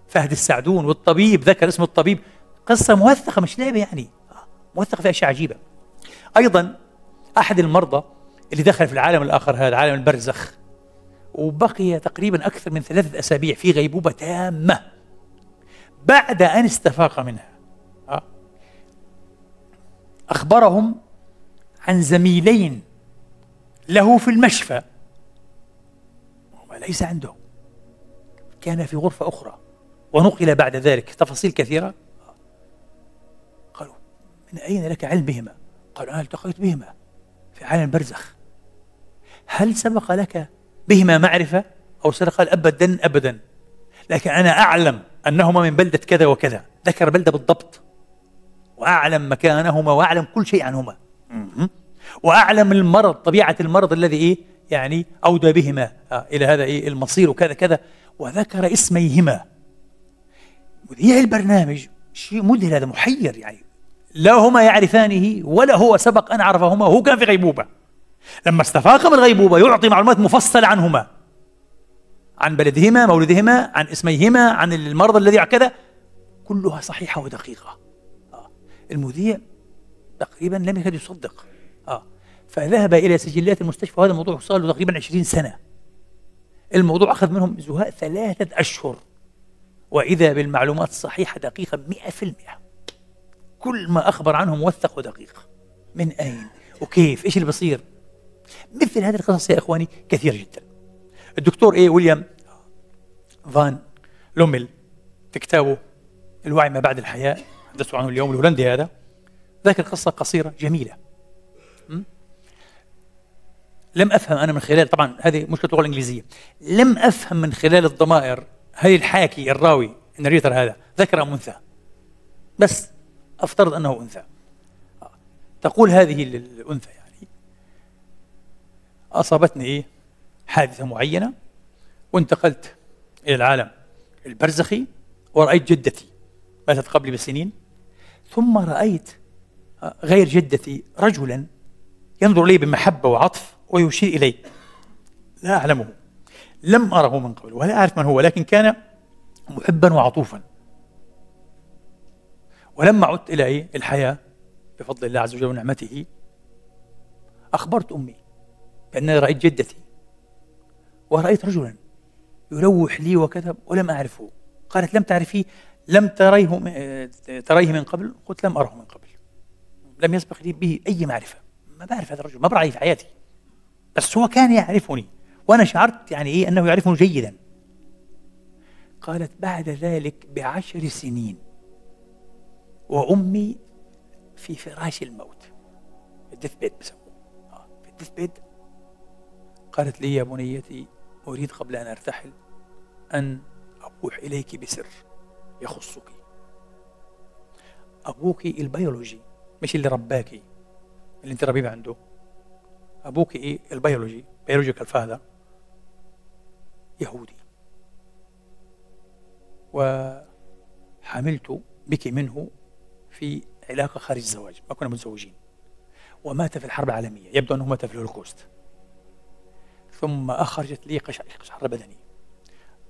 فهد السعدون والطبيب، ذكر اسم الطبيب، قصة موثقة مش لعبة يعني، موثقة في أشياء عجيبة. أيضا أحد المرضى اللي دخل في العالم الآخر هذا، عالم البرزخ، وبقي تقريبا أكثر من 3 أسابيع في غيبوبة تامة بعد أن استفاق منها. أخبرهم عن زميلين له في المشفى وليس عنده، كان في غرفة أخرى، ونقل بعد ذلك تفاصيل كثيرة. قالوا من أين لك علم بهما؟ قال أنا التقيت بهما في عالم البرزخ. هل سبق لك بهما معرفة أو سبق؟ قال أبدا أبدا، لكن أنا أعلم أنهما من بلدة كذا وكذا، ذكر بلدة بالضبط، وأعلم مكانهما وأعلم كل شيء عنهما، وأعلم المرض، طبيعة المرض الذي يعني أودى بهما إلى هذا المصير وكذا كذا، وذكر اسميهما. مذيع البرنامج، شيء مذهل هذا، محير يعني، لا هما يعرفانه ولا هو سبق أن عرفهما، هو كان في غيبوبة، لما استفاق من الغيبوبة يعطي معلومات مفصلة عنهما، عن بلدهما، مولدهما، عن اسميهما، عن المرض الذي كذا، كلها صحيحة ودقيقة. المذيع تقريبا لم يكد يصدق، فذهب إلى سجلات المستشفى، وهذا الموضوع صار له تقريبا 20 سنة. الموضوع أخذ منهم زهاء 3 أشهر، وإذا بالمعلومات الصحيحة دقيقة 100%، كل ما أخبر عنه موثق ودقيق، من أين وكيف إيش اللي بصير. مثل هذه القصص يا إخواني كثير جدا. الدكتور ويليام فان لوميل في كتابه الوعي ما بعد الحياة، حدثت عنه اليوم، الهولندي هذا، ذاكر قصة قصيرة جميلة. لم أفهم أنا من خلال، طبعا هذه مشكلة اللغة الإنجليزية، لم أفهم من خلال الضمائر هل الحاكي الراوي الناريتر هذا ذكر أم أنثى، بس أفترض أنه أنثى. تقول هذه الأنثى يعني أصابتني حادثة معينة، وانتقلت إلى العالم البرزخي، ورأيت جدتي ماتت قبلي بسنين، ثم رأيت غير جدتي رجلا ينظر لي بمحبة وعطف ويشير إلي، لا أعلمه، لم أره من قبل ولا أعرف من هو، لكن كان محبا وعطوفا. ولما عدت إلى الحياة بفضل الله عز وجل ونعمته، أخبرت أمي بأنني رأيت جدتي ورأيت رجلا يلوح لي وكذا ولم أعرفه. قالت لم تعرفيه؟ لم تريه من قبل؟ قلت لم أره من قبل، لم يسبق لي به أي معرفة، ما بعرف هذا الرجل، ما برأيه في حياتي، بس هو كان يعرفني، وأنا شعرت يعني أنه يعرفني جيدا. قالت بعد ذلك ب10 سنين وأمي في فراش الموت، الديث بيد بسموه، في الديث بيد، قالت لي يا بنيتي أريد قبل أن أرتحل أن أبوح إليك بسر يخصك. أبوك البيولوجي، مش اللي رباكي، اللي أنت ربيبة عنده، أبوك البيولوجي، بيولوجيكال فاذر، يهودي، وحملت بك منه في علاقة خارج الزواج، ما كنا متزوجين، ومات في الحرب العالمية، يبدو أنه مات في الهولوكوست. ثم أخرجت لي قشعر بدني،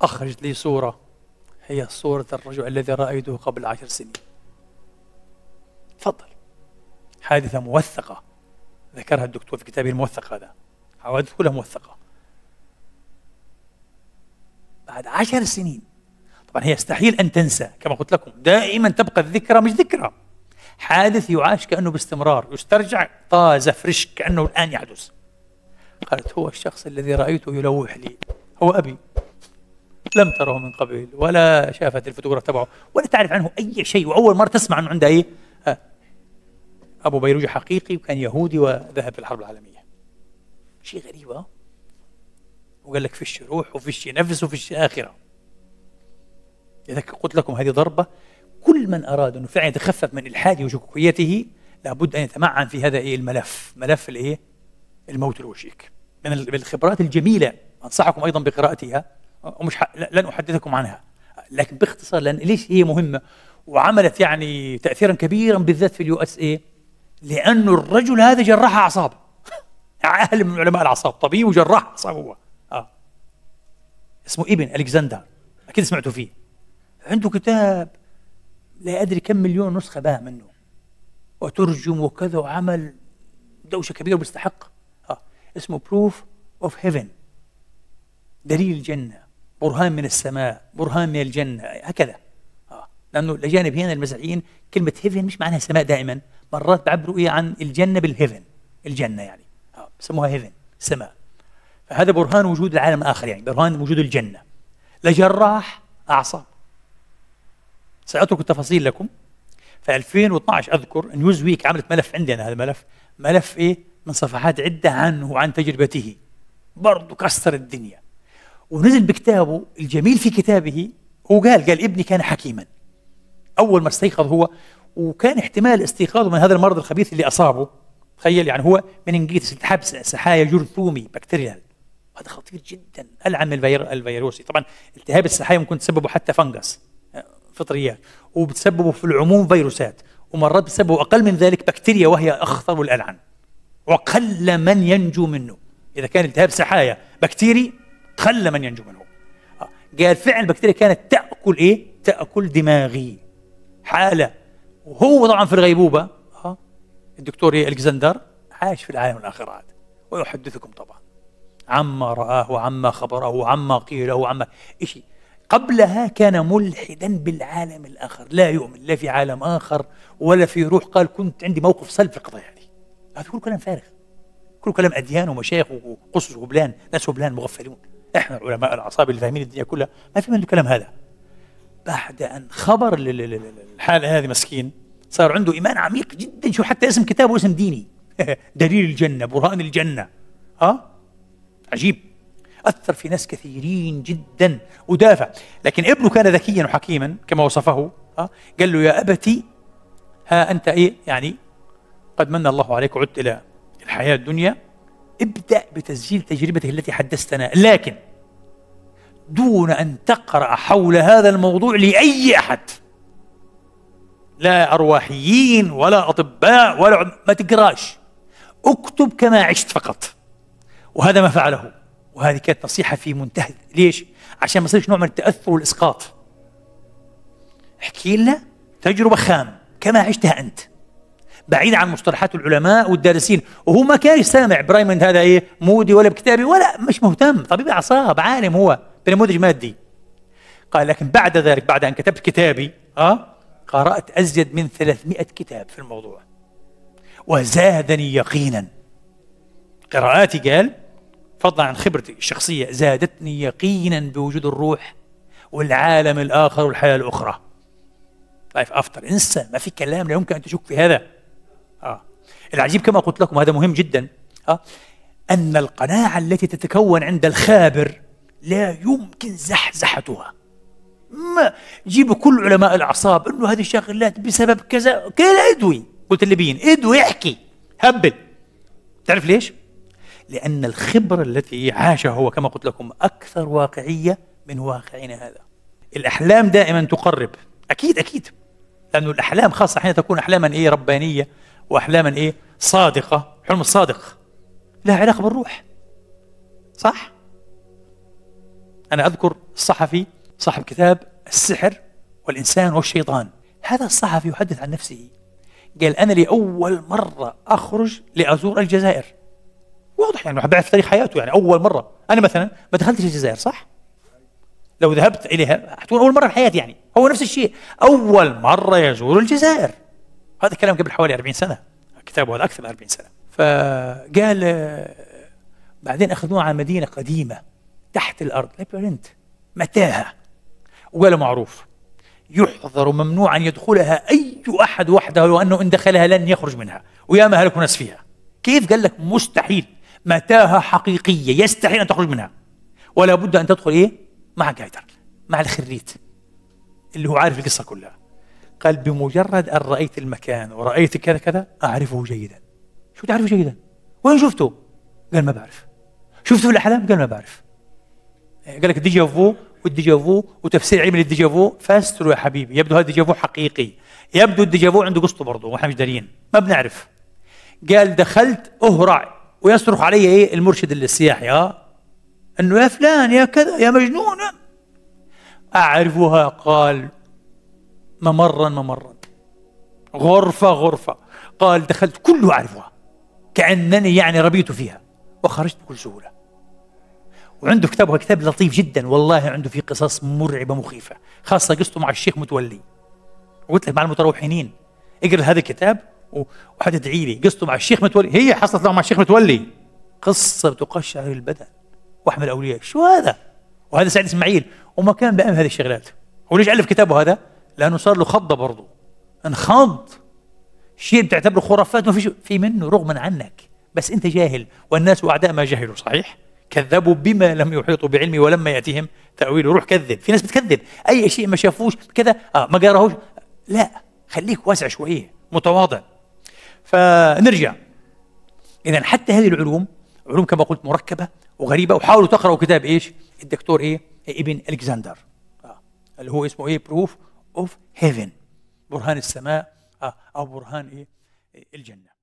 أخرجت لي صورة، هي صورة الرجل الذي رأيته قبل 10 سنين. تفضل، حادثة موثقة ذكرها الدكتور في كتابه الموثق هذا، حوادث كلها موثقة، بعد 10 سنين. طبعا هي يستحيل أن تنسى، كما قلت لكم دائما تبقى الذكرى، مش ذكرى، حادث يعاش كأنه باستمرار، يسترجع طازة فريش كأنه الآن يحدث. قالت هو الشخص الذي رأيته يلوح لي هو أبي، لم تره من قبل ولا شافت الفوتوغراف تبعه ولا تعرف عنه أي شيء، وأول مرة تسمع أنه عنده أبو بيروجي حقيقي، وكان يهودي وذهب الحرب العالمية. شيء غريبة، وقال لك فيش روح وفيش نفس وفيش آخرة. إذا قلت لكم هذه ضربة، كل من أراد أنه فعلا يتخفف من إلحاده وشكوكيته لابد أن يتمعن في هذا الملف، ملف الموت الوشيك، من الخبرات الجميلة، أنصحكم أيضا بقراءتها، ومش لن أحدثكم عنها، لكن باختصار لأن ليش هي مهمة وعملت يعني تأثيرا كبيرا بالذات في الUSA، لأنه الرجل هذا جرح أعصابه عالم من علماء الاعصاب، طبيب وجراح اعصاب هو. اسمه إيبن ألكسندر، اكيد سمعتوا فيه. عنده كتاب لا ادري كم مليون نسخه باه منه، وترجم وكذا وعمل دوشه كبيره وبيستحق. اسمه بروف اوف هيفن، دليل الجنه، برهان من السماء، برهان من الجنه، هكذا. لانه الاجانب هنا المسيحيين كلمه هيفن مش معناها سماء دائما، مرات بعبروا ايه عن الجنه بالهيفن، الجنه يعني بسموها هيفن سماء. فهذا برهان وجود العالم الاخر، يعني برهان وجود الجنه. لجراح اعصاب، سأترك التفاصيل لكم. في 2012 أذكر أن نيوزويك عملت ملف، عندنا هذا الملف، ملف إيه؟ من صفحات عدة عنه وعن تجربته، برضه كسر الدنيا. ونزل بكتابه الجميل، في كتابه هو قال ابني كان حكيما أول ما استيقظ هو، وكان احتمال استيقاظه من هذا المرض الخبيث اللي أصابه، تخيل يعني هو مننجيتس، التهاب سحايا جرثومي بكتيريال، هذا خطير جدا، ألعن من الفيروسي. طبعا التهاب السحايا ممكن تسببه حتى فنجس فطريات، وبتسببوا في العموم فيروسات، ومرات بتسببوا اقل من ذلك بكتيريا، وهي اخطر والالعن، وقل من ينجو منه. اذا كان التهاب سحايا بكتيري قل من ينجو منه. قال فعلا البكتيريا كانت تاكل ايه؟ تاكل دماغي، حاله. وهو طبعا في الغيبوبه، الدكتور ألكسندر عاش في العالم الاخر عاد، ويحدثكم طبعا عما راه وعما خبره وعما قيله وعما شيء. قبلها كان ملحدا بالعالم الآخر، لا يؤمن لا في عالم آخر ولا في روح. قال كنت عندي موقف سلبي في القضايا هذه. هذا كله كلام فارغ، كله كلام أديان ومشايخ وقصص وبلان، ناس وبلان مغفلون، إحنا علماء الأعصاب اللي فاهمين الدنيا كلها ما في من الكلام هذا. بعد أن خبر الحالة هذه مسكين صار عنده إيمان عميق جدا، شو حتى اسم كتابه اسم ديني دليل الجنة، برهان الجنة. عجيب، أثر في ناس كثيرين جدا ودافع. لكن ابنه كان ذكيا وحكيما كما وصفه. قال له يا أبتي ها أنت إيه يعني قد من الله عليك وعدت إلى الحياة الدنيا، ابدأ بتسجيل تجربتك التي حدثتنا، لكن دون أن تقرأ حول هذا الموضوع لأي أحد، لا أرواحيين ولا أطباء ولا ما تقراش، اكتب كما عشت فقط. وهذا ما فعله، وهذه كانت نصيحة في منتهى. ليش؟ عشان ما يصيرش نوع من التأثر والإسقاط. احكي لنا تجربة خام كما عشتها أنت، بعيد عن مصطلحات العلماء والدارسين. وهو ما كان يسامع برايمند هذا إيه مودي ولا بكتابي ولا، مش مهتم، طبيب أعصاب عالم هو بنموذج مادي. قال لكن بعد ذلك، بعد أن كتبت كتابي قرأت أزيد من 300 كتاب في الموضوع، وزادني يقينا قراءاتي، قال فضلا عن خبرتي الشخصية، زادتني يقينا بوجود الروح والعالم الآخر والحياة الأخرى، لايف أفتر. انسى، ما في كلام، لا يمكن أن تشك في هذا. العجيب كما قلت لكم، هذا مهم جدا، أن القناعة التي تتكون عند الخابر لا يمكن زحزحتها. ما جيبوا كل علماء الأعصاب إنه هذه الشغلات بسبب كذا كذا، ادوي والتلبين، ادوي احكي هبل. تعرف ليش؟ لأن الخبرة التي عاشها هو كما قلت لكم أكثر واقعية من واقعنا هذا. الأحلام دائما تقرب، أكيد أكيد، لأنه الأحلام خاصة حين تكون أحلاما إيه ربانية وأحلاما إيه صادقة. حلم الصادق لها علاقة بالروح، صح؟ أنا أذكر الصحفي صاحب كتاب السحر والإنسان والشيطان، هذا الصحفي يحدث عن نفسه، قال أنا لأول مرة أخرج لأزور الجزائر. واضح يعني بعد في تاريخ حياته، يعني أول مرة. أنا مثلا ما دخلتش الجزائر، صح؟ لو ذهبت إليها حتكون أول مرة في حياتي، يعني هو نفس الشيء، أول مرة يزور الجزائر. هذا الكلام قبل حوالي 40 سنة، كتابه هذا أكثر من 40 سنة. فقال بعدين أخذوه على مدينة قديمة تحت الأرض، لابيرنت، متاهة، وقالوا معروف يحظر ممنوع أن يدخلها أي أحد وحده، لو أنه إن دخلها لن يخرج منها، وياما هلكوا ناس فيها. كيف؟ قال لك مستحيل، متاهة حقيقية يستحيل أن تخرج منها، ولا بد أن تدخل إيه؟ مع جايدر، مع الخريت اللي هو عارف القصة كلها. قال بمجرد أن رأيت المكان ورأيت كذا كذا أعرفه جيدا. شو تعرفه جيدا؟ وين شفته؟ قال ما بعرف. شفته في الأحلام؟ قال ما بعرف. قال لك الديجافو والديجافو وتفسير علمي للديجافو، فسروا يا حبيبي، يبدو هذا الديجافو حقيقي، يبدو الديجافو عنده قصته برضه، واحنا مش داريين، ما بنعرف. قال دخلت أهرع ويصرخ علي ايه المرشد السياحي انه يا فلان يا كذا يا مجنون. اعرفها قال ممرا ممرا غرفة غرفة. قال دخلت كله اعرفها كأنني يعني ربيت فيها وخرجت بكل سهولة. وعنده كتابه كتاب لطيف جدا والله، عنده فيه قصص مرعبة مخيفة، خاصة قصته مع الشيخ متولي. قلت لك مع المتروحين اقرا هذا الكتاب وحتدعي لي. قصته مع الشيخ متولي هي حصلت له مع الشيخ متولي قصة بتقشعر البدن واحمل اولياء. شو هذا؟ وهذا سعيد اسماعيل وما كان بأهم هذه الشغلات. وليش الف كتابه هذا؟ لانه صار له خضه برضه، انخض شيء بتعتبره خرافات ما فيش في منه رغما عنك، بس انت جاهل والناس اعداء ما جهلوا. صحيح كذبوا بما لم يحيطوا بعلمي ولما ياتيهم تاويله. روح كذب، في ناس بتكذب اي شيء ما شافوش كذا ما قراهوش. لا خليك واسع شويه متواضع. فنرجع اذا حتى هذه العلوم علوم كما قلت مركبه وغريبه. وحاولوا تقراوا كتاب ايش الدكتور ايه إيبن ألكسندر اللي هو اسمه ايه بروف اوف هيفن، برهان السماء او برهان ايه الجنه.